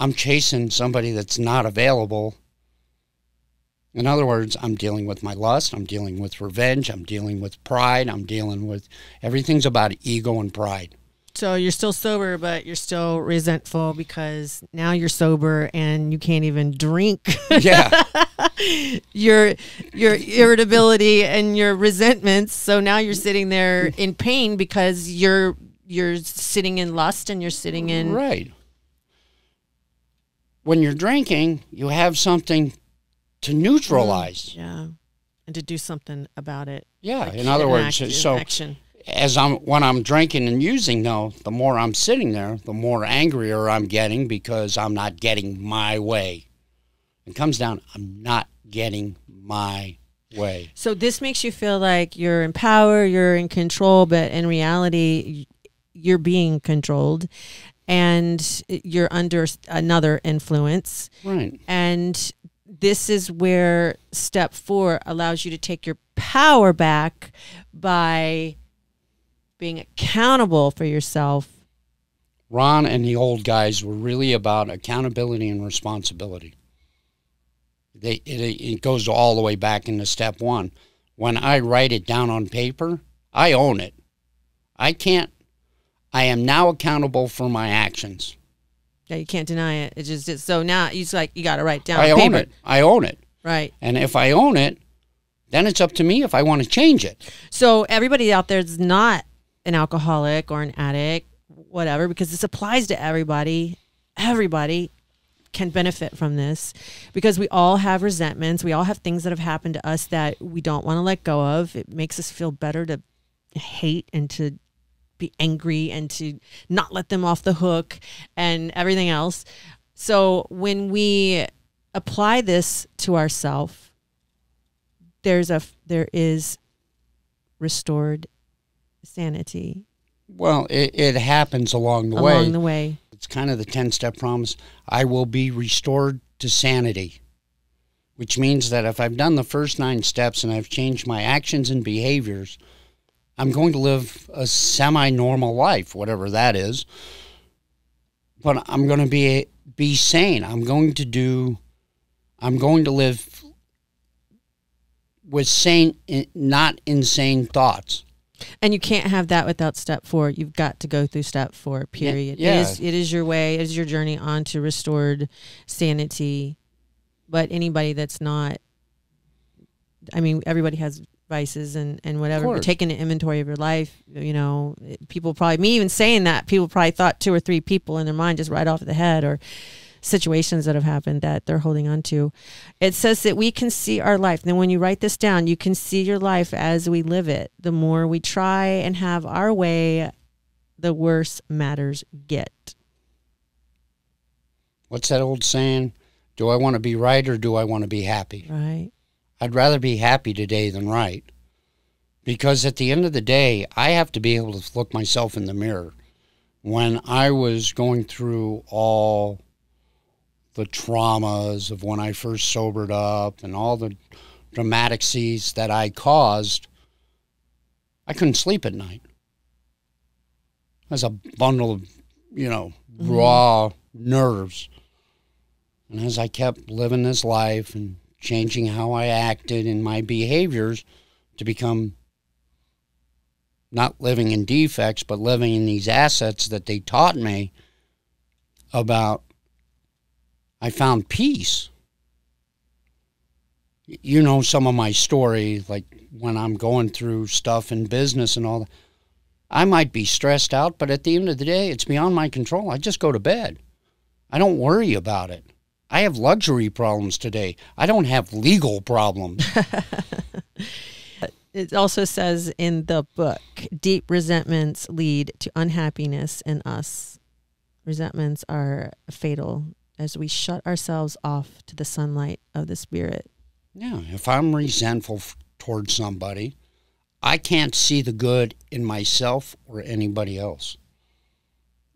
I'm chasing somebody that's not available. In other words, I'm dealing with my lust. I'm dealing with revenge. I'm dealing with pride. I'm dealing with everything's about ego and pride. So you're still sober, but you're still resentful because now you're sober and you can't even drink. Yeah. Your irritability and your resentments. So now you're sitting there in pain because you're sitting in lust and you're sitting in. Right. When you're drinking, you have something to neutralize. Yeah. And to do something about it. Yeah. Like in other words, so action. As when I'm drinking and using, though, the more I'm sitting there, the more angrier I'm getting because I'm not getting my way. It comes down, I'm not getting my way. So this makes you feel like you're in power, you're in control, but in reality, you're being controlled and you're under another influence. Right. And this is where step 4 allows you to take your power back by being accountable for yourself. Ron and the old guys were really about accountability and responsibility. It goes all the way back into step 1. When I write it down on paper, I own it. I am now accountable for my actions. Yeah, you can't deny it. It just is. So now it's like you got to write down on paper. I own it. I own it. Right. And if I own it, then it's up to me if I want to change it. So everybody out there is not an alcoholic or an addict, whatever, because this applies to everybody. Everybody can benefit from this because we all have resentments. We all have things that have happened to us that we don't want to let go of. It makes us feel better to hate and to be angry and to not let them off the hook and everything else. So when we apply this to ourselves, there is restored sanity. Well, it happens along the way. Along the way. It's kind of the 10-step promise. I will be restored to sanity, which means that if I've done the first 9 steps and I've changed my actions and behaviors, I'm going to live a semi-normal life, whatever that is. But I'm going to be sane. I'm going to live with sane, not insane thoughts. And you can't have that without step 4. You've got to go through step 4, period. Yeah. It is your way, it is your journey on to restored sanity. But anybody that's not, I mean, everybody has vices and whatever. But taking an inventory of your life, you know, people probably, me even saying that, people probably thought 2 or 3 people in their mind just right off the head, or situations that have happened that they're holding on to. It says that we can see our life. Then when you write this down, you can see your life as we live it. The more we try and have our way, the worse matters get. What's that old saying? Do I want to be right or do I want to be happy? Right. I'd rather be happy today than right. Because at the end of the day, I have to be able to look myself in the mirror. When I was going through all the traumas of when I first sobered up and all the dramatics that I caused, I couldn't sleep at night. I was a bundle of, you know, raw nerves. And as I kept living this life and changing how I acted and my behaviors to become not living in defects, but living in these assets that they taught me about. I found peace. You know, some of my story, like when I'm going through stuff in business and all that, I might be stressed out, but at the end of the day, it's beyond my control. I just go to bed. I don't worry about it. I have luxury problems today. I don't have legal problems. It also says in the book, deep resentments lead to unhappiness in us. Resentments are fatal as we shut ourselves off to the sunlight of the Spirit. Yeah, if I'm resentful towards somebody, I can't see the good in myself or anybody else.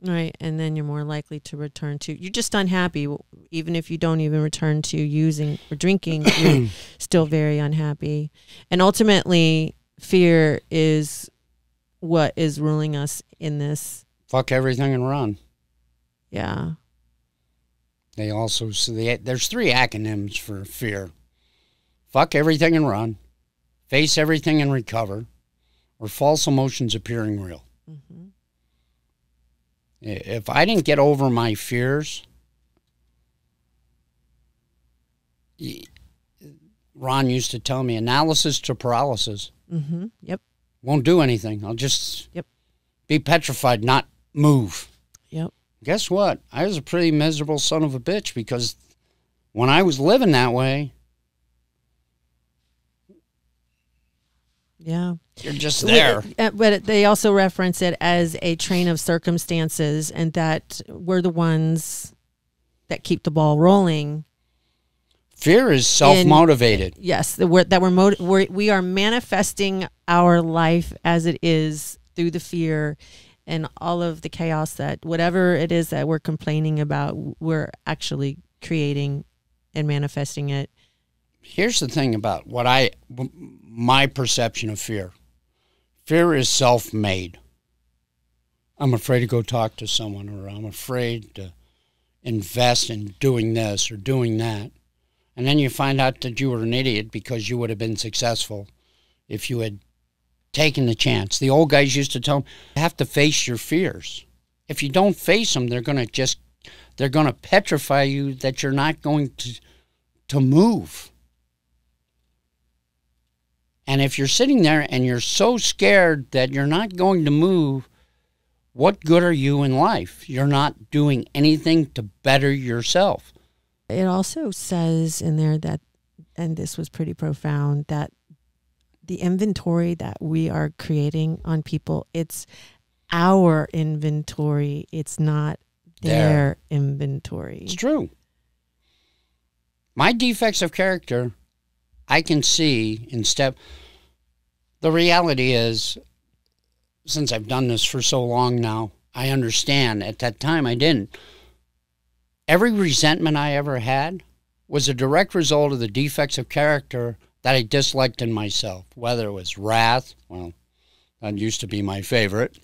Right, and then you're more likely to return to, you're just unhappy, even if you don't even return to using or drinking, you're still very unhappy. And ultimately, fear is what is ruling us in this. Fuck everything and run. Yeah. They also, so they, there's 3 acronyms for fear. Fuck everything and run. Face everything and recover, or false emotions appearing real. Mm-hmm. If I didn't get over my fears, Ron used to tell me, analysis to paralysis. Mm-hmm. Yep. Won't do anything. I'll just be petrified, not move. Yep. Guess what? I was a pretty miserable son of a bitch, because when I was living that way, yeah, you're just there. But they also reference it as a train of circumstances, and that we're the ones that keep the ball rolling. Fear is self-motivated. Yes, we are manifesting our life as it is through the fear and all of the chaos that whatever it is that we're complaining about, we're actually creating and manifesting it. Here's the thing about what my perception of fear. Fear is self-made. I'm afraid to go talk to someone, or I'm afraid to invest in doing this or doing that. And then you find out that you were an idiot, because you would have been successful if you had taken the chance. The old guys used to tell them, you have to face your fears. If you don't face them, they're going to just, they're going to petrify you that you're not going to move. And if you're sitting there and you're so scared that you're not going to move, what good are you in life? You're not doing anything to better yourself. It also says in there that, and this was pretty profound, that the inventory that we are creating on people, it's our inventory. It's not their inventory. It's true. My defects of character, I can see in step. The reality is, since I've done this for so long now, I understand. At that time, I didn't. Every resentment I ever had was a direct result of the defects of character that I disliked in myself, whether it was wrath. Well, that used to be my favorite.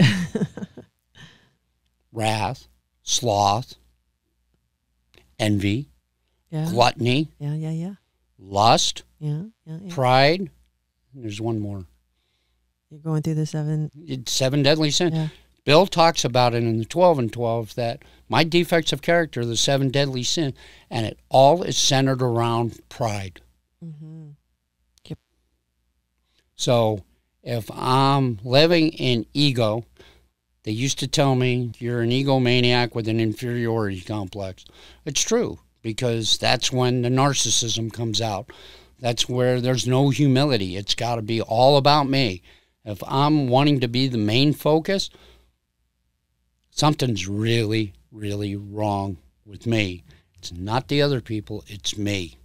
Wrath, sloth, envy, gluttony. Yeah, yeah, yeah. Lust, pride. There's one more. You're going through the 7 deadly sins. Yeah. Bill talks about it in the 12 and 12, that my defects of character are the 7 deadly sins, and it all is centered around pride. Mm-hmm. Yep. So if I'm living in ego, they used to tell me, you're an egomaniac with an inferiority complex. It's true. Because that's when the narcissism comes out. That's where there's no humility. It's got to be all about me. If I'm wanting to be the main focus, something's really, really wrong with me. It's not the other people, it's me.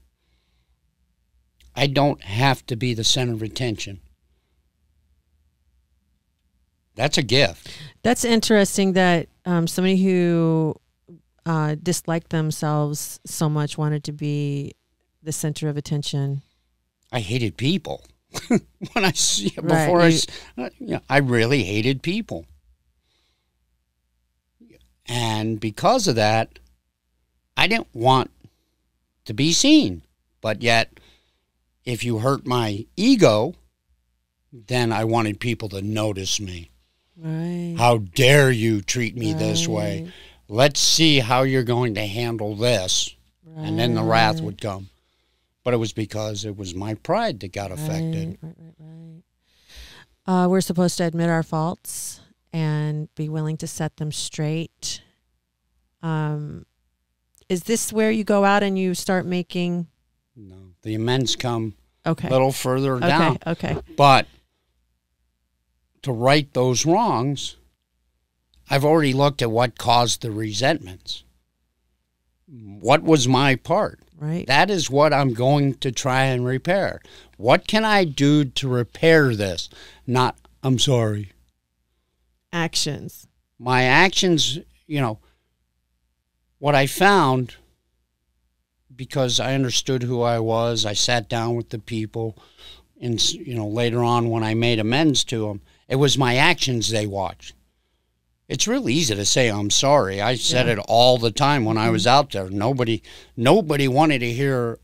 I don't have to be the center of attention. That's a gift. That's interesting that somebody who disliked themselves so much, wanted to be the center of attention. I hated people. I really hated people. And because of that, I didn't want to be seen. But yet, if you hurt my ego, then I wanted people to notice me. Right. How dare you treat me this way? Let's see how you're going to handle this. Right. And then the wrath would come. But it was because it was my pride that got affected. Right. We're supposed to admit our faults and be willing to set them straight. Is this where you go out and you start making? No, the amends come a little further down. Okay. But to right those wrongs, I've already looked at what caused the resentments. What was my part? Right. That is what I'm going to try and repair. What can I do to repair this? Not, I'm sorry. Actions. My actions, you know, what I found, because I understood who I was, I sat down with the people, and, you know, later on when I made amends to them, it was my actions they watched. It's really easy to say, I'm sorry. I said it all the time when I was out there. Nobody wanted to hear,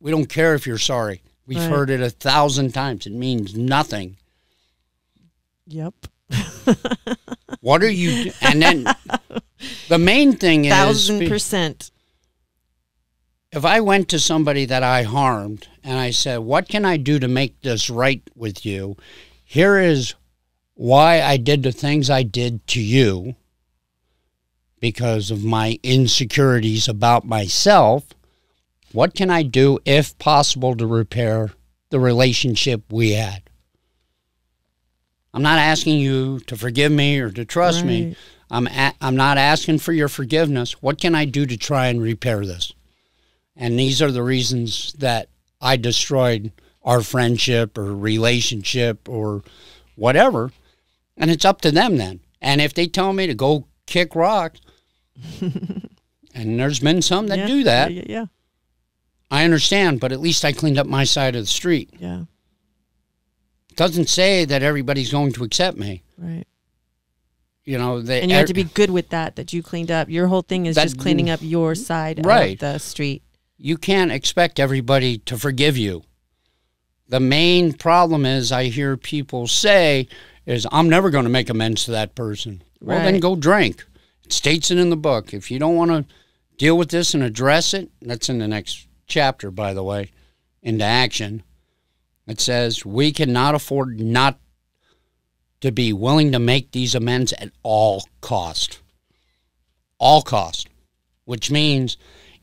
we don't care if you're sorry. We've heard it 1,000 times. It means nothing. Yep. What are you, and then the main thing is. 1,000%. If I went to somebody that I harmed and I said, what can I do to make this right with you? Here is why I did the things I did to you, because of my insecurities about myself. What can I do, if possible, to repair the relationship we had? I'm not asking you to forgive me or to trust me. I'm not asking for your forgiveness. What can I do to try and repair this? And these are the reasons that I destroyed our friendship or relationship or whatever. And it's up to them then. And if they tell me to go kick rocks, and there's been some that do that, I understand, but at least I cleaned up my side of the street. Yeah. It doesn't say that everybody's going to accept me. Right. You know, and you have to be good with that, that you cleaned up. Your whole thing is just cleaning up your side of the street. You can't expect everybody to forgive you. The main problem is, I hear people say, is I'm never going to make amends to that person. Well, then go drink. It states it in the book. If you don't want to deal with this and address it, that's in the next chapter, by the way, into action. It says, we cannot afford not to be willing to make these amends at all cost. All cost. Which means,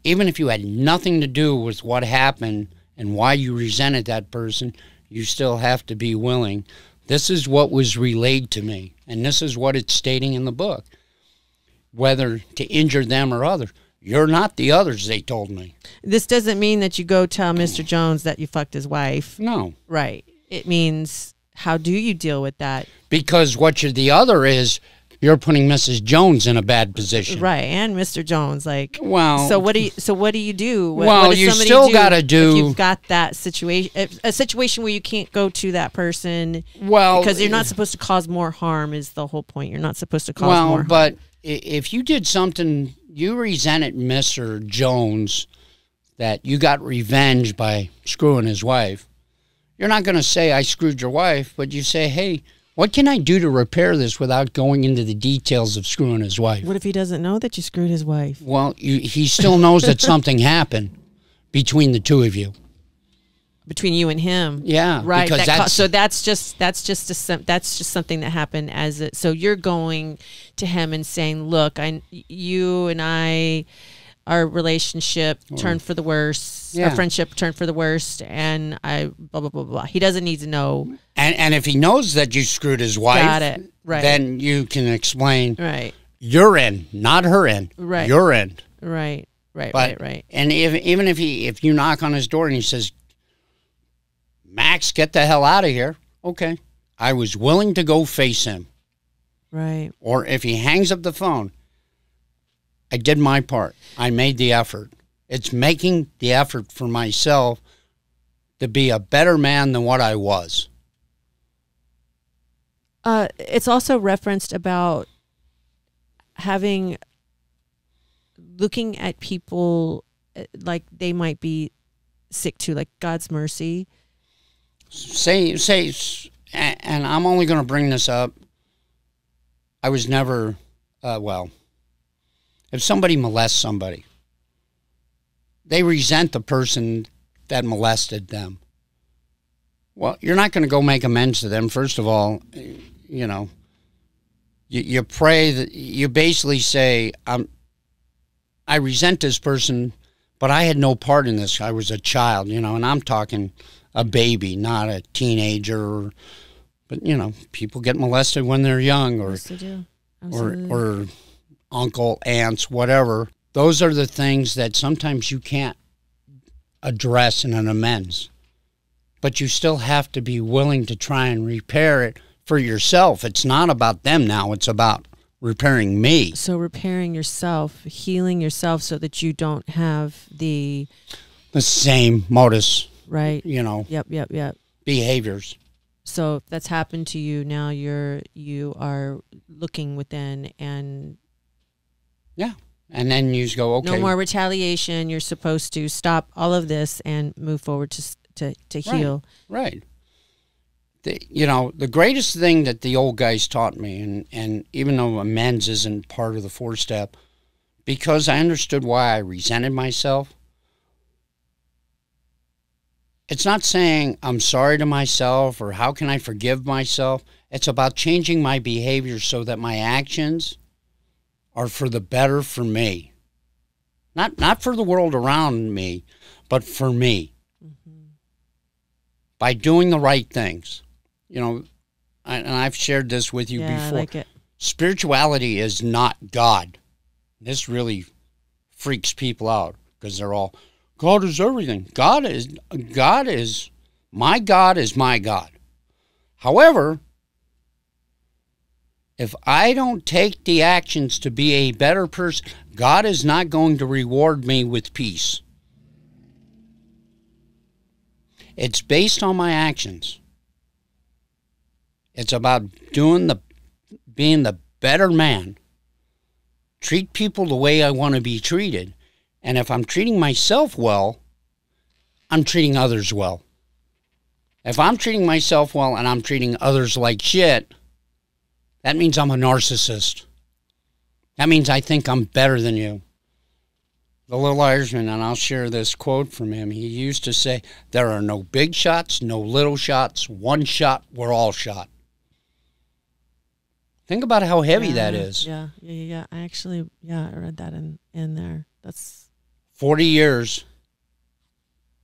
even if you had nothing to do with what happened and why you resented that person, you still have to be willing. This is what was relayed to me, and this is what it's stating in the book. Whether to injure them or others. You're not the others, they told me. This doesn't mean that you go tell Mr. Jones that you fucked his wife. No. Right. It means, how do you deal with that? Because what you're the other is, you're putting Mrs. Jones in a bad position, right? And Mr. Jones, like, well, so what do you? So what do you do? What, well, what you still got to do. If you've got that situation, a situation where you can't go to that person. Well, because you're not supposed to cause more harm is the whole point. You're not supposed to cause more harm. But if you did something, you resented Mr. Jones, that you got revenge by screwing his wife. You're not going to say, "I screwed your wife," but you say, "Hey, what can I do to repair this without going into the details of screwing his wife?" What if he doesn't know that you screwed his wife? Well, he still knows that something happened between the two of you. Between you and him. Yeah. Right. Because that's just something that happened as a, so you're going to him and saying, "Look, our relationship turned for the worse. Our friendship turned for the worst, and I blah blah blah blah." He doesn't need to know. And if he knows that you screwed his wife, then you can explain. Right, your end, not her end. Right, your end. Right, right, but, right. And even if you knock on his door and he says, "Max, get the hell out of here," okay, I was willing to go face him. Right. Or if he hangs up the phone, I did my part. I made the effort. It's making the effort for myself to be a better man than what I was. It's also referenced about having, looking at people like they might be sick to, like God's mercy? Say, and I'm only going to bring this up. I was never, well, if somebody molests somebody, they resent the person that molested them. Well, you're not going to go make amends to them. First of all, you know, you pray that you basically say, I resent this person, but I had no part in this. I was a child, you know, and I'm talking a baby, not a teenager. Or, but, you know, people get molested when they're young, or, yes, they do. Or uncle, aunts, whatever. Those are the things that sometimes you can't address in an amends, but you still have to be willing to try and repair it for yourself. It's not about them now. It's about repairing me. So repairing yourself, healing yourself so that you don't have the same modus, right? You know, yep. behaviors. So if that's happened to you, now you are looking within and yeah. And then you just go, okay. No more retaliation. You're supposed to stop all of this and move forward to heal. Right. You know, the greatest thing that the old guys taught me, and even though amends isn't part of the 4-step, because I understood why I resented myself, it's not saying I'm sorry to myself or how can I forgive myself. It's about changing my behavior so that my actions are for the better for me. Not for the world around me, but for me. Mm-hmm. By doing the right things. You know, and I've shared this with you before. I like it. Spirituality is not God. This really freaks people out because they're all, God is everything. My God is my God. However, if I don't take the actions to be a better person, God is not going to reward me with peace. It's based on my actions. It's about being the better man. Treat people the way I want to be treated. And if I'm treating myself well, I'm treating others well. If I'm treating myself well and I'm treating others like shit, that means I'm a narcissist. That means I think I'm better than you. The Little Irishman, and I'll share this quote from him, he used to say, there are no big shots, no little shots, one shot, we're all shot. Think about how heavy that is. Yeah. I actually, I read that in there. That's 40 years,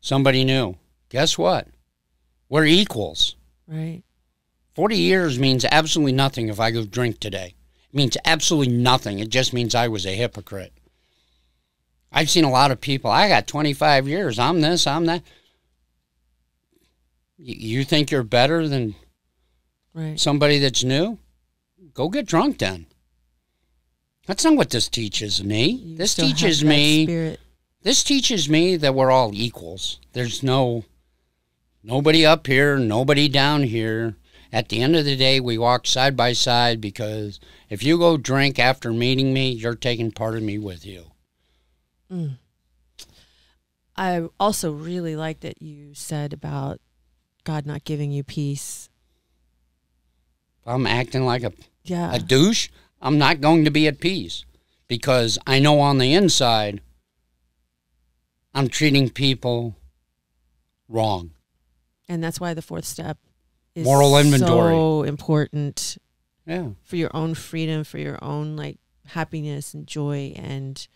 somebody knew. Guess what? We're equals. Right. 40 years means absolutely nothing if I go drink today. It means absolutely nothing. It just means I was a hypocrite. I've seen a lot of people, I got 25 years, I'm this, I'm that. You think you're better than somebody that's new? Go get drunk then. That's not what this teaches me. This teaches me that we're all equals. There's nobody up here, nobody down here. At the end of the day, we walk side by side because if you go drink after meeting me, you're taking part of me with you. Mm. I also really like that you said about God not giving you peace. If I'm acting like a douche, I'm not going to be at peace because I know on the inside I'm treating people wrong. And that's why the 4th step is moral inventory. So important for your own freedom, for your own like happiness and joy and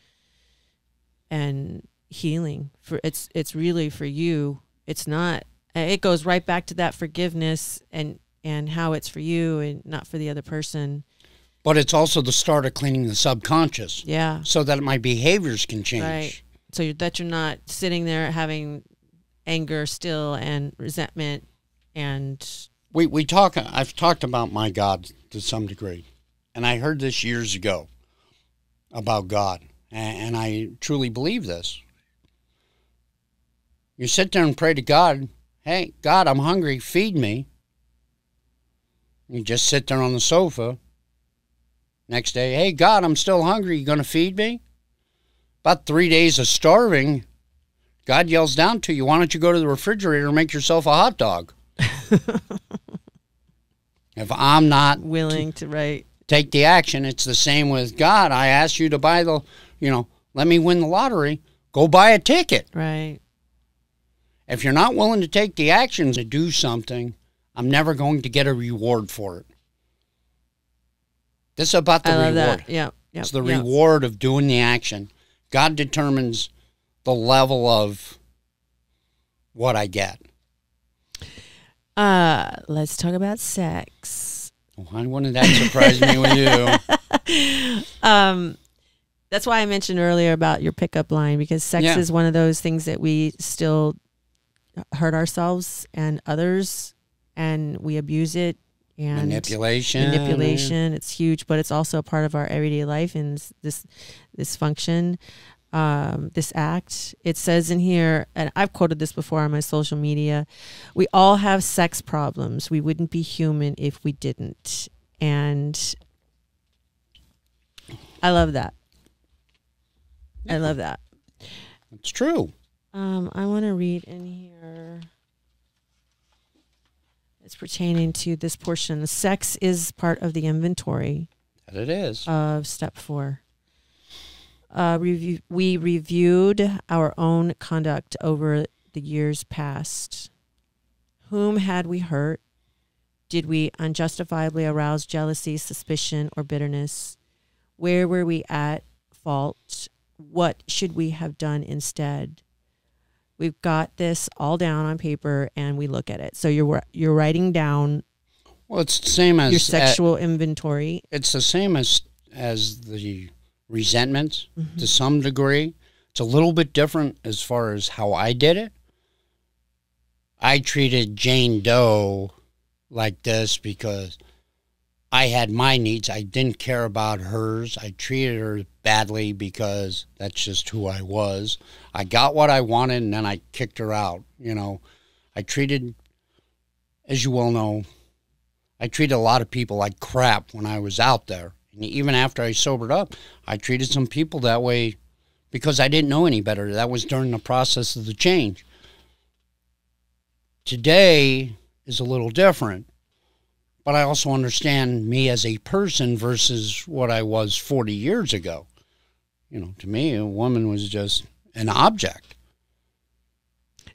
healing. For it's really for you. It's not. It goes right back to that forgiveness and how it's for you and not for the other person. But it's also the start of cleaning the subconscious. Yeah. So that my behaviors can change. Right. So that you're not sitting there having anger still and resentment. And I've talked about my God to some degree, and I heard this years ago about God, and I truly believe this. You sit there and pray to God, hey, God, I'm hungry, feed me. You just sit there on the sofa. Next day, hey, God, I'm still hungry, you going to feed me? About 3 days of starving, God yells down to you, why don't you go to the refrigerator and make yourself a hot dog? If I'm not willing to take the action, it's the same with God. I asked you to buy the, you know, let me win the lottery. Go buy a ticket. Right. If you're not willing to take the action to do something, I'm never going to get a reward for it. This is about the reward. That. Yeah. Yep, it's the reward of doing the action. God determines the level of what I get. Let's talk about sex. Why wouldn't that surprise me with you? That's why I mentioned earlier about your pickup line, because sex is one of those things that we still hurt ourselves and others, and we abuse it. And manipulation, it's huge, but it's also a part of our everyday life. And this function, this act, it says in here, and I've quoted this before on my social media, we all have sex problems. We wouldn't be human if we didn't. And I love that. I love that. It's true. I want to read in here. It's pertaining to this portion. Sex is part of the inventory. That it is. Of step 4. We reviewed our own conduct over the years past. Whom had we hurt? Did we unjustifiably arouse jealousy, suspicion, or bitterness? Where were we at fault? What should we have done instead? We've got this all down on paper, and we look at it. So you're writing down. Well, it's the same as your sexual inventory. It's the same as the resentments to some degree. It's a little bit different as far as how I did it. I treated Jane Doe like this because I had my needs. I didn't care about hers. I treated her badly because that's just who I was. I got what I wanted, and then I kicked her out. You know, I treated, as you well know, I treated a lot of people like crap when I was out there. And even after I sobered up, I treated some people that way because I didn't know any better. That was during the process of the change. Today is a little different. But I also understand me as a person versus what I was 40 years ago. You know, to me, a woman was just an object.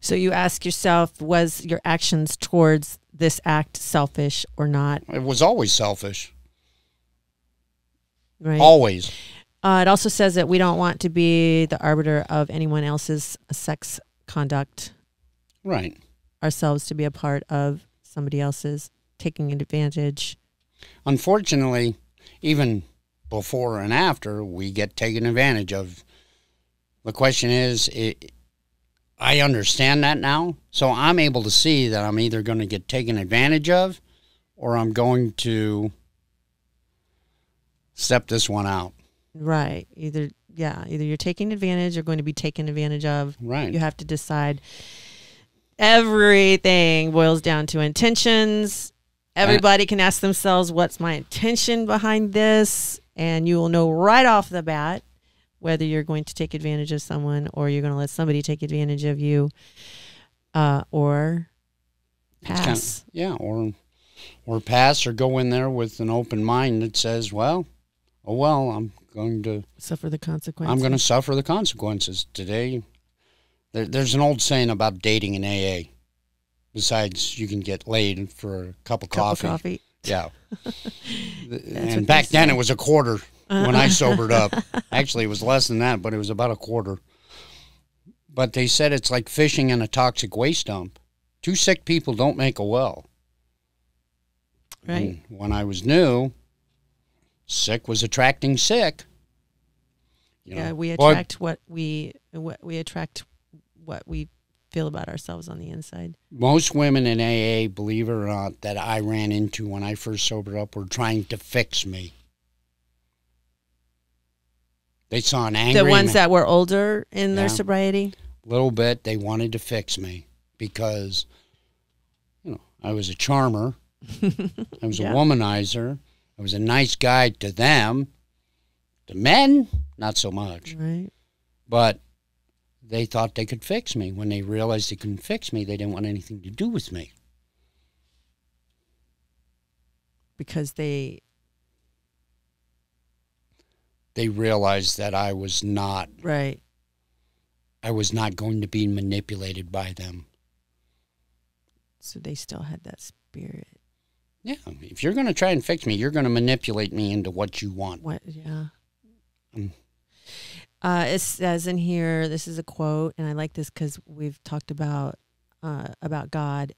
So you ask yourself, was your actions towards this act selfish or not? It was always selfish. Right. Always. It also says that we don't want to be the arbiter of anyone else's sex conduct. Right. Ourselves to be a part of somebody else's. Taking advantage. Unfortunately, even before and after, we get taken advantage of. The question is, I understand that now, so I'm able to see that I'm either going to get taken advantage of or I'm going to step this one out. Right. Either you're taking advantage or going to be taken advantage of. Right. You have to decide. Everything boils down to intentions. Everybody can ask themselves, what's my intention behind this? And you will know right off the bat whether you're going to take advantage of someone or you're going to let somebody take advantage of you or pass. Or pass, or go in there with an open mind that says, well, oh, well, I'm going to suffer the consequences. I'm going to suffer the consequences today. There's an old saying about dating in AA. Besides, you can get laid for a cup of coffee. Yeah. And back then it was a quarter when I sobered up. Actually, it was less than that, but it was about a quarter. But they said it's like fishing in a toxic waste dump. Two sick people don't make a well. Right. And when I was new, sick was attracting sick. You know, yeah, we attract what we feel about ourselves on the inside. Most women in AA, believe it or not, that I ran into when I first sobered up were trying to fix me. They saw an angry man. The ones that were older in their sobriety? A little bit. They wanted to fix me because, you know, I was a charmer. I was a womanizer. I was a nice guy to them. To men, not so much. Right. But they thought they could fix me. When they realized they couldn't fix me, they didn't want anything to do with me. Because they realized that I was not... Right. I was not going to be manipulated by them. So they still had that spirit. Yeah. If you're going to try and fix me, you're going to manipulate me into what you want. What? Yeah. It says in here, this is a quote, and I like this because we've talked about God.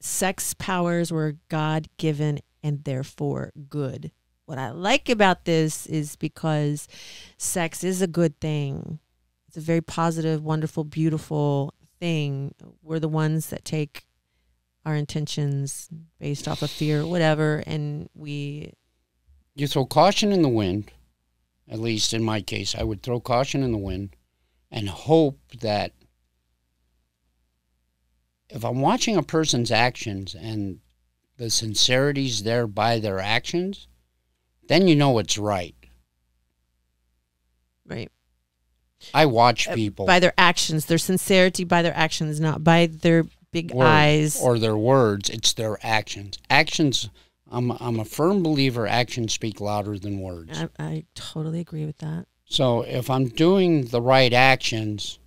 Sex powers were God-given and therefore good. What I like about this is because sex is a good thing. It's a very positive, wonderful, beautiful thing. We're the ones that take our intentions based off of fear, whatever, and we... You throw caution in the wind. At least in my case, I would throw caution in the wind and hope that if I'm watching a person's actions and the sincerity's there by their actions, then you know it's right. Right. I watch people. By their actions, their sincerity by their actions, not by their big eyes. Or their words, it's their actions. Actions... I'm a firm believer actions speak louder than words. I totally agree with that. So if I'm doing the right actions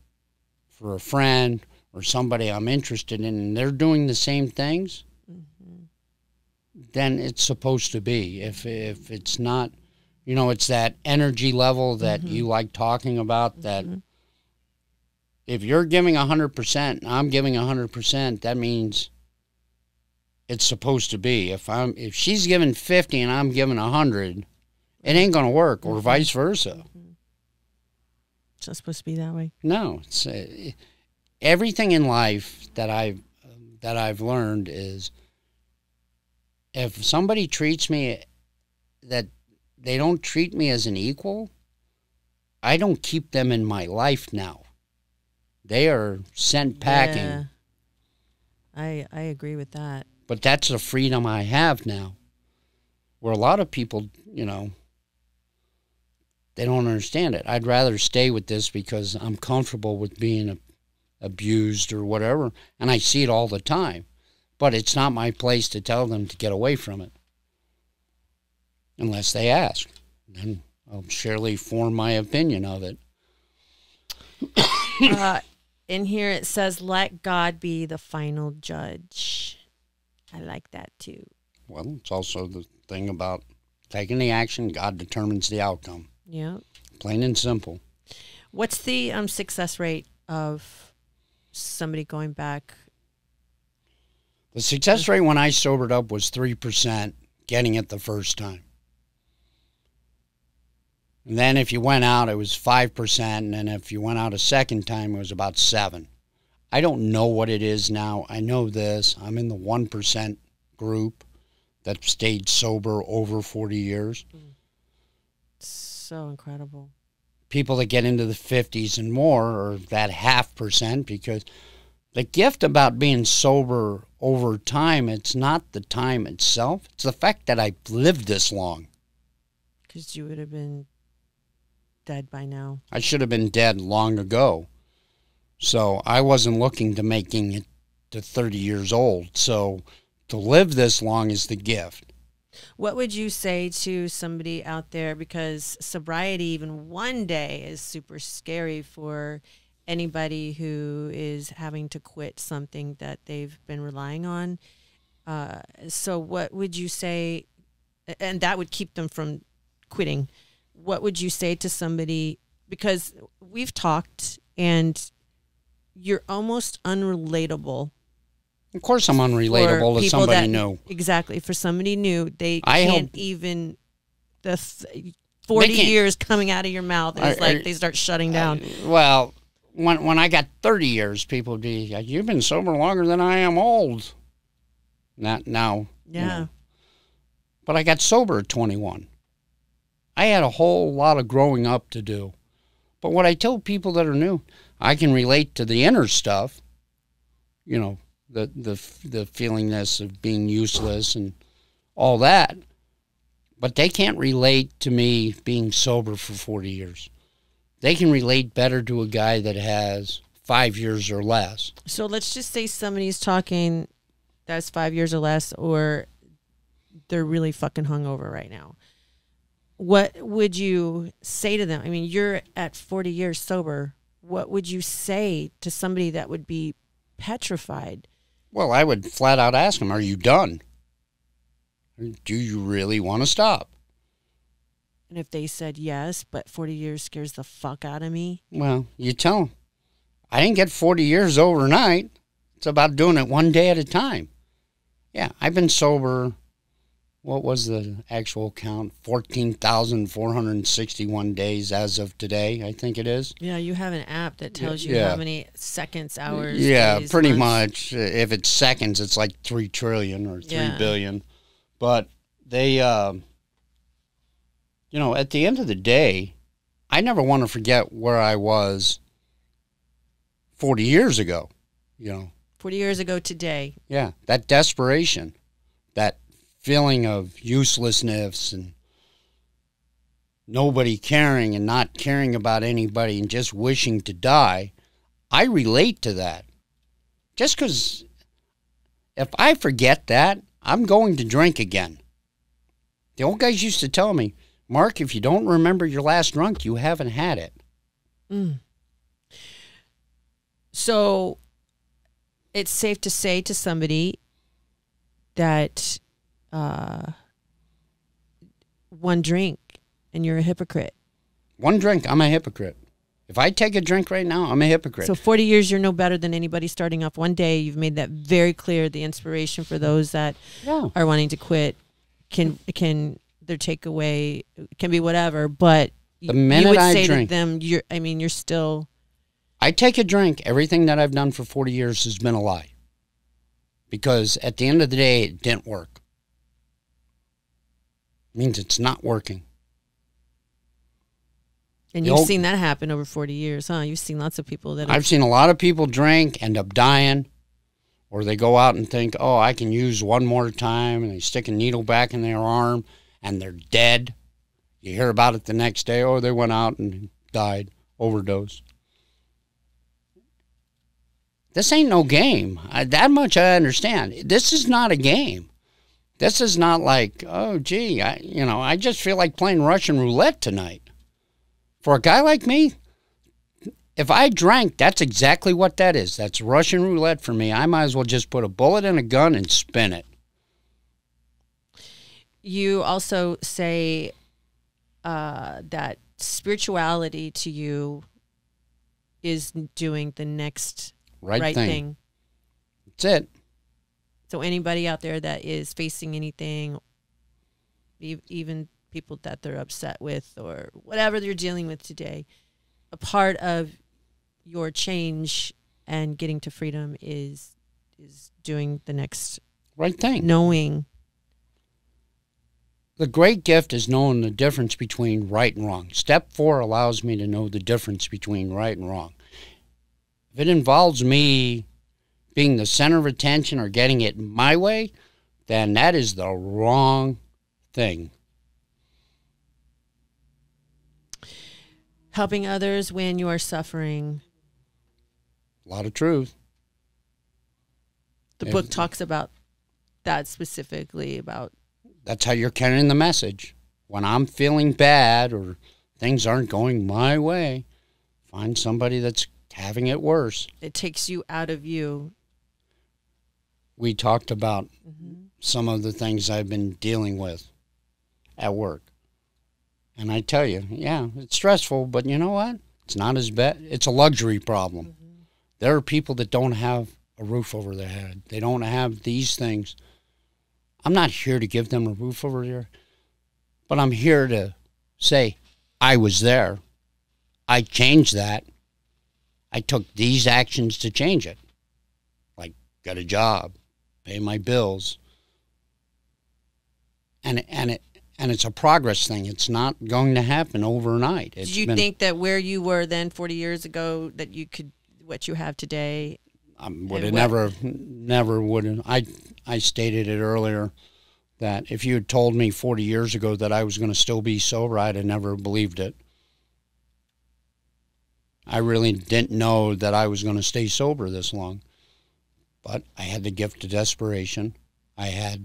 for a friend or somebody I'm interested in and they're doing the same things, mm-hmm. then it's supposed to be. If it's not, you know, it's that energy level that mm-hmm. you like talking about, that mm-hmm. if you're giving 100% and I'm giving 100%, that means... it's supposed to be. If she's giving 50 and I'm giving 100, it ain't gonna work, or vice versa. It's not supposed to be that way. No, it's everything in life that I've learned is if somebody treats me that they don't treat me as an equal, I don't keep them in my life now. They are sent packing. Yeah. I agree with that. But that's the freedom I have now, where a lot of people, you know, they don't understand it. I'd rather stay with this because I'm comfortable with being abused or whatever, and I see it all the time. But it's not my place to tell them to get away from it unless they ask. Then I'll surely form my opinion of it. In here it says, let God be the final judge. I like that too. Well, it's also the thing about taking the action, God determines the outcome. Yeah. Plain and simple. What's the success rate of somebody going back? The success rate when I sobered up was 3% getting it the first time. And then if you went out, it was 5%, and then if you went out a second time, it was about 7%. I don't know what it is now. I know this. I'm in the 1% group that stayed sober over 40 years. It's so incredible. People that get into the 50s and more are that 0.5%, because the gift about being sober over time, it's not the time itself. It's the fact that I've lived this long. Because you would have been... dead by now. I should have been dead long ago. So I wasn't looking to making it to 30 years old. So to live this long is the gift. What would you say to somebody out there? Because sobriety, even one day, is super scary for anybody who is having to quit something that they've been relying on. So what would you say? And that would keep them from quitting. What would you say to somebody, because we've talked and you're almost unrelatable. Of course I'm unrelatable to somebody new. Exactly. For somebody new, they can't even, the 40 years coming out of your mouth, it's like they start shutting down. Well, when I got 30 years, people would be like, you've been sober longer than I am old. Not now. Yeah. You know. But I got sober at 21. I had a whole lot of growing up to do. But what I tell people that are new, I can relate to the inner stuff, you know, the feelingness of being useless and all that. But they can't relate to me being sober for 40 years. they can relate better to a guy that has 5 years or less. So let's just say somebody's talking that's 5 years or less, or they're really fucking hungover right now. What would you say to them? I mean, you're at 40 years sober. What would you say to somebody that would be petrified? Well, I would flat out ask them, are you done? Do you really want to stop? And if they said yes, but 40 years scares the fuck out of me. Well, you tell them, I didn't get 40 years overnight. It's about doing it one day at a time. Yeah, I've been sober, what was the actual count? 14,461 days as of today, I think it is. Yeah, you have an app that tells you how many seconds, hours, days, pretty much. If it's seconds, it's like 3 trillion or 3 billion. But they, you know, at the end of the day, I never want to forget where I was 40 years ago, you know. 40 years ago today. Yeah, that desperation, that feeling of uselessness and nobody caring and not caring about anybody and just wishing to die, I relate to that. Just because if I forget that, I'm going to drink again. The old guys used to tell me, Mark, if you don't remember your last drunk, you haven't had it. Mm. So it's safe to say to somebody that one drink and you're a hypocrite. One drink, I'm a hypocrite. If I take a drink right now, I'm a hypocrite. So 40 years, you're no better than anybody starting off one day. You've made that very clear. The inspiration for those that are wanting to quit can their takeaway can be whatever. But the minute you would say to them, you're, I mean, you're still... I take a drink, everything that I've done for 40 years has been a lie. Because at the end of the day, it didn't work. It means it's not working. And you've seen that happen over 40 years, huh? You've seen lots of people that... I've seen a lot of people drink, end up dying, or they go out and think, oh, I can use one more time, and they stick a needle back in their arm, and they're dead. You hear about it the next day, oh, they went out and died, overdose. This ain't no game. That much I understand. This is not a game. This is not like, oh, gee, you know, I just feel like playing Russian roulette tonight. For a guy like me, if I drank, that's exactly what that is. That's Russian roulette for me. I might as well just put a bullet in a gun and spin it. You also say that spirituality to you is doing the next... Right thing. That's it. So anybody out there that is facing anything, even people that they're upset with or whatever they're dealing with today, a part of your change and getting to freedom is doing the next right thing. Knowing. The great gift is knowing the difference between right and wrong. Step 4 allows me to know the difference between right and wrong. If it involves me being the center of attention or getting it my way, then that is the wrong thing. Helping others when you are suffering. A lot of truth. The book talks about that specifically. That's how you're carrying the message. When I'm feeling bad or things aren't going my way, find somebody that's having it worse. It takes you out of you. We talked about some of the things I've been dealing with at work. And I tell you, yeah, it's stressful, but you know what? It's not as bad. It's a luxury problem. There are people that don't have a roof over their head. They don't have these things. I'm not here to give them a roof over their head, but I'm here to say, I was there. I changed that. I took these actions to change it, like got a job, pay my bills, and it's a progress thing. It's not going to happen overnight. It's been, do you think that where you were then 40 years ago that you could what you have today? I would have never would. I stated it earlier that if you had told me 40 years ago that I was going to still be sober, I'd have never believed it. I really didn't know that I was going to stay sober this long. But I had the gift of desperation. I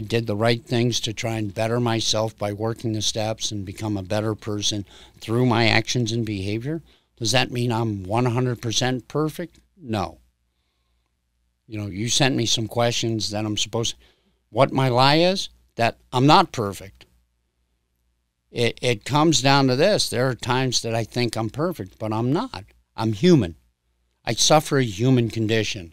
did the right things to try and better myself by working the steps and become a better person through my actions and behavior. Does that mean I'm 100% perfect? No. You know, you sent me some questions that I'm supposed to, what my lie is, that I'm not perfect. It comes down to this. There are times that I think I'm perfect, but I'm not. I'm human. I suffer a human condition.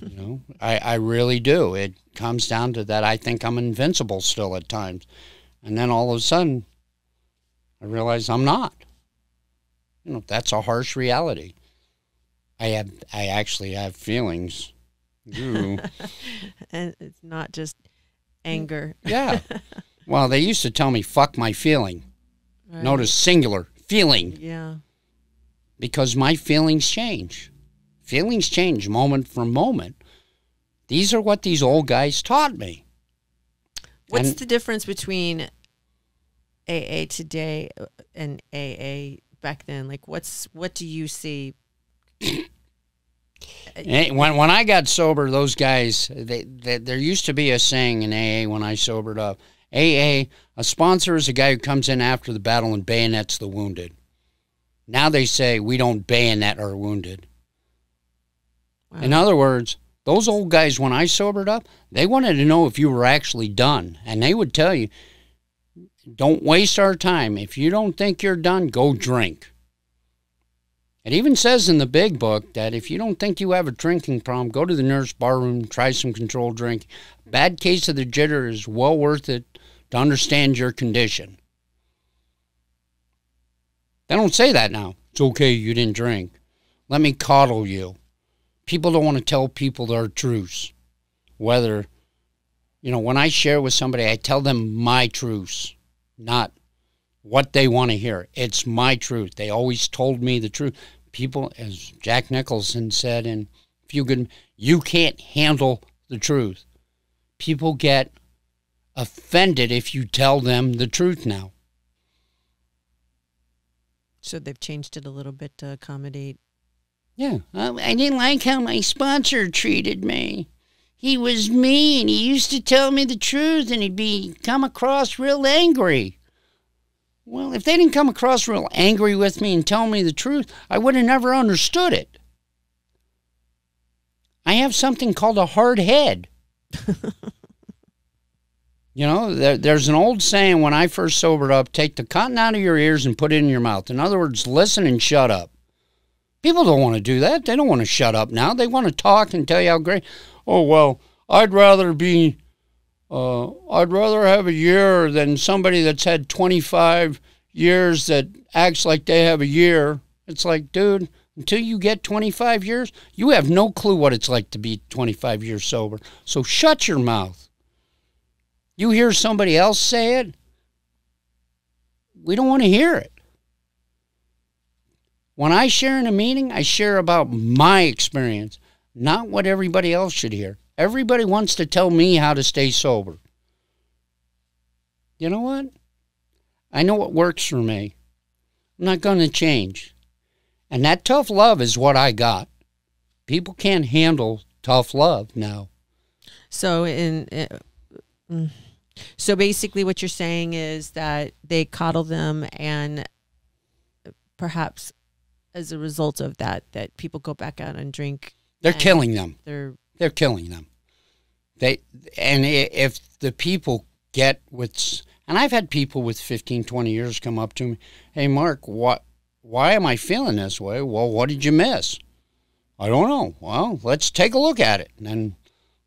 You know, I really do. It comes down to that. I think I'm invincible still at times. And then all of a sudden, I realize I'm not. You know, that's a harsh reality. I actually have feelings. Ooh. And it's not just anger. Yeah. Well, they used to tell me, fuck my feeling. Right. Notice singular, feeling. Yeah. Because my feelings change. Feelings change moment for moment. These are what these old guys taught me. What's the difference between AA today and AA back then? Like, what do you see? When I got sober, those guys, there used to be a saying in AA when I sobered up. AA, a sponsor is a guy who comes in after the battle and bayonets the wounded. Now they say we don't bayonet our wounded. Wow. In other words, those old guys, when I sobered up, they wanted to know if you were actually done. And they would tell you, don't waste our time. If you don't think you're done, go drink. It even says in the big book that if you don't think you have a drinking problem, go to the nearest bar room, try some controlled drink. Bad case of the jitter is well worth it to understand your condition. They don't say that now. It's okay, you didn't drink. Let me coddle you. People don't want to tell people their truths. Whether, you know, when I share with somebody, I tell them my truths, not what they want to hear. It's my truth. They always told me the truth. People, as Jack Nicholson said in A Few Good Men, you can't handle the truth. People get offended if you tell them the truth now. So they've changed it a little bit to accommodate. Yeah. I didn't like how my sponsor treated me. He was mean. He used to tell me the truth, and he'd come across real angry. Well, if they didn't come across real angry with me and tell me the truth, I would have never understood it. I have something called a hard head. You know, there's an old saying when I first sobered up, take the cotton out of your ears and put it in your mouth. In other words, listen and shut up. People don't want to do that. They don't want to shut up now. They want to talk and tell you how great. Oh, well, I'd rather have a year than somebody that's had 25 years that acts like they have a year. It's like, dude, until you get 25 years, you have no clue what it's like to be 25 years sober. So shut your mouth. You hear somebody else say it, we don't want to hear it. When I share in a meeting, I share about my experience, not what everybody else should hear. Everybody wants to tell me how to stay sober. You know what? I know what works for me. I'm not going to change. And that tough love is what I got. People can't handle tough love now. So so basically what you're saying is that they coddle them, and perhaps as a result of that, that people go back out and drink. They're killing them. They're killing them. And if the people get with, and I've had people with 15, 20 years come up to me, hey, Mark, why am I feeling this way? Well, what did you miss? I don't know. Well, let's take a look at it. And then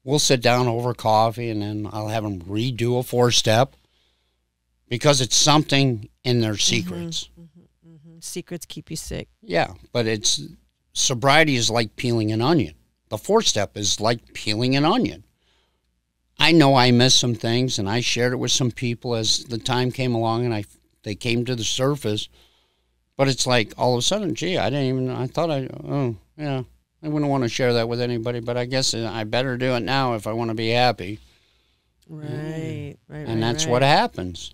we'll sit down over coffee, and then I'll have them redo a 4-step because it's something in their secrets. Mm-hmm, mm-hmm, mm-hmm. Secrets keep you sick. Yeah, but it's, sobriety is like peeling an onion. The 4-step is like peeling an onion. I know I missed some things, and I shared it with some people as the time came along, and they came to the surface. But it's like all of a sudden, gee, I didn't even, I thought oh, yeah, I wouldn't want to share that with anybody, but I guess I better do it now if I want to be happy. Right, right, right. And that's what happens.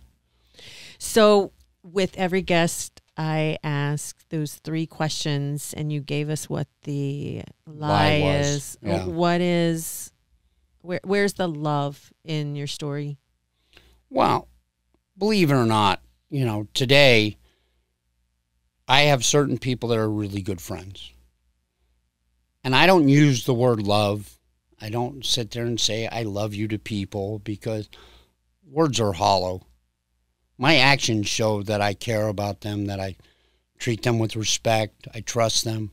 So with every guest, I ask those three questions, and you gave us what the lie is. Yeah. What is, where's the love in your story? Well, believe it or not, you know, today I have certain people that are really good friends. And I don't use the word love. I don't sit there and say I love you to people, because words are hollow. My actions show that I care about them, that I treat them with respect. I trust them.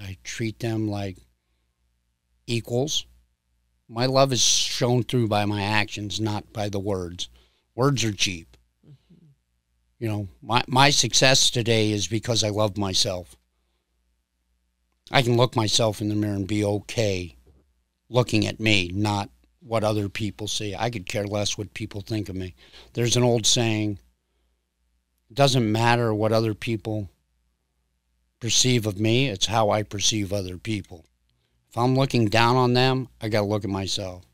I treat them like equals. My love is shown through by my actions, not by the words. Words are cheap. Mm-hmm. You know, my success today is because I love myself. I can look myself in the mirror and be okay looking at me, not what other people see. I could care less what people think of me. There's an old saying, it doesn't matter what other people perceive of me, it's how I perceive other people. If I'm looking down on them, I got to look at myself.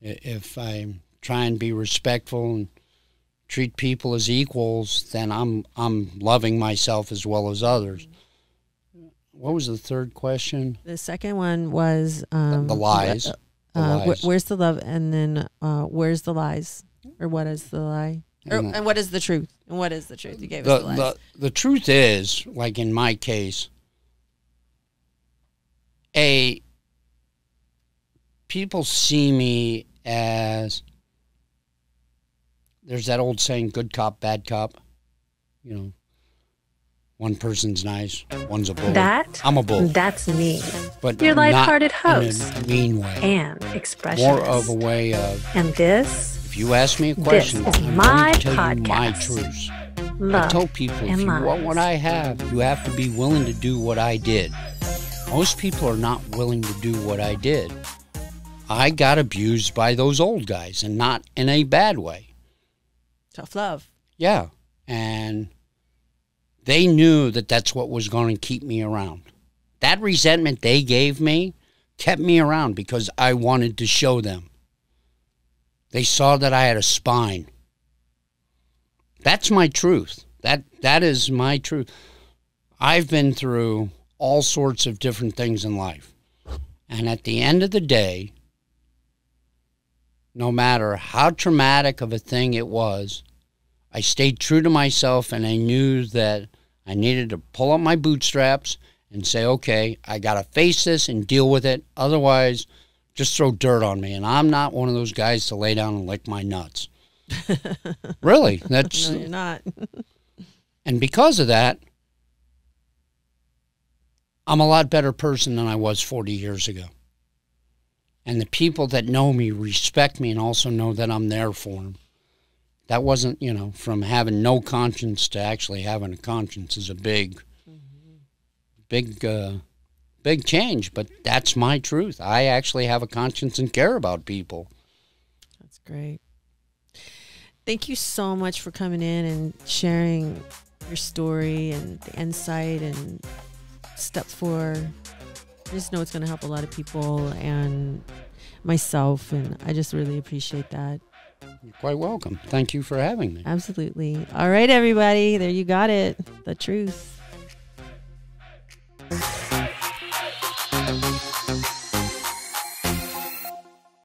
If I try and be respectful and treat people as equals, then I'm loving myself as well as others. What was the third question? The second one was... the lies. Where's the love? And then where's the lies? Or what is the lie? And what is the truth? And what is the truth? You gave us the lies. The truth is, like in my case, people see me as... There's that old saying, good cop, bad cop. You know. One person's nice, one's a bully. I'm a bully. That's me. But your lighthearted host. In a mean way. And expressionist. More of a way of. And this. If you ask me a question, this is my podcast. My truths. I tell people, if you want what I have, you have to be willing to do what I did. Most people are not willing to do what I did. I got abused by those old guys, and not in a bad way. Tough love. Yeah, and. They knew that that's what was going to keep me around. That resentment they gave me kept me around because I wanted to show them. They saw that I had a spine. That's my truth. That is my truth. I've been through all sorts of different things in life. And at the end of the day, no matter how traumatic of a thing it was, I stayed true to myself, and I knew that I needed to pull up my bootstraps and say, okay, I got to face this and deal with it. Otherwise, just throw dirt on me. And I'm not one of those guys to lay down and lick my nuts. Really? That's, no, you're not. And because of that, I'm a lot better person than I was 40 years ago. And the people that know me respect me and also know that I'm there for them. That wasn't, you know, from having no conscience to actually having a conscience is a big, big change. But that's my truth. I actually have a conscience and care about people. That's great. Thank you so much for coming in and sharing your story and the insight and step 4. I just know it's going to help a lot of people and myself, and I just really appreciate that. You're quite welcome. Thank you for having me. Absolutely. All right, everybody. There you got it. The truth.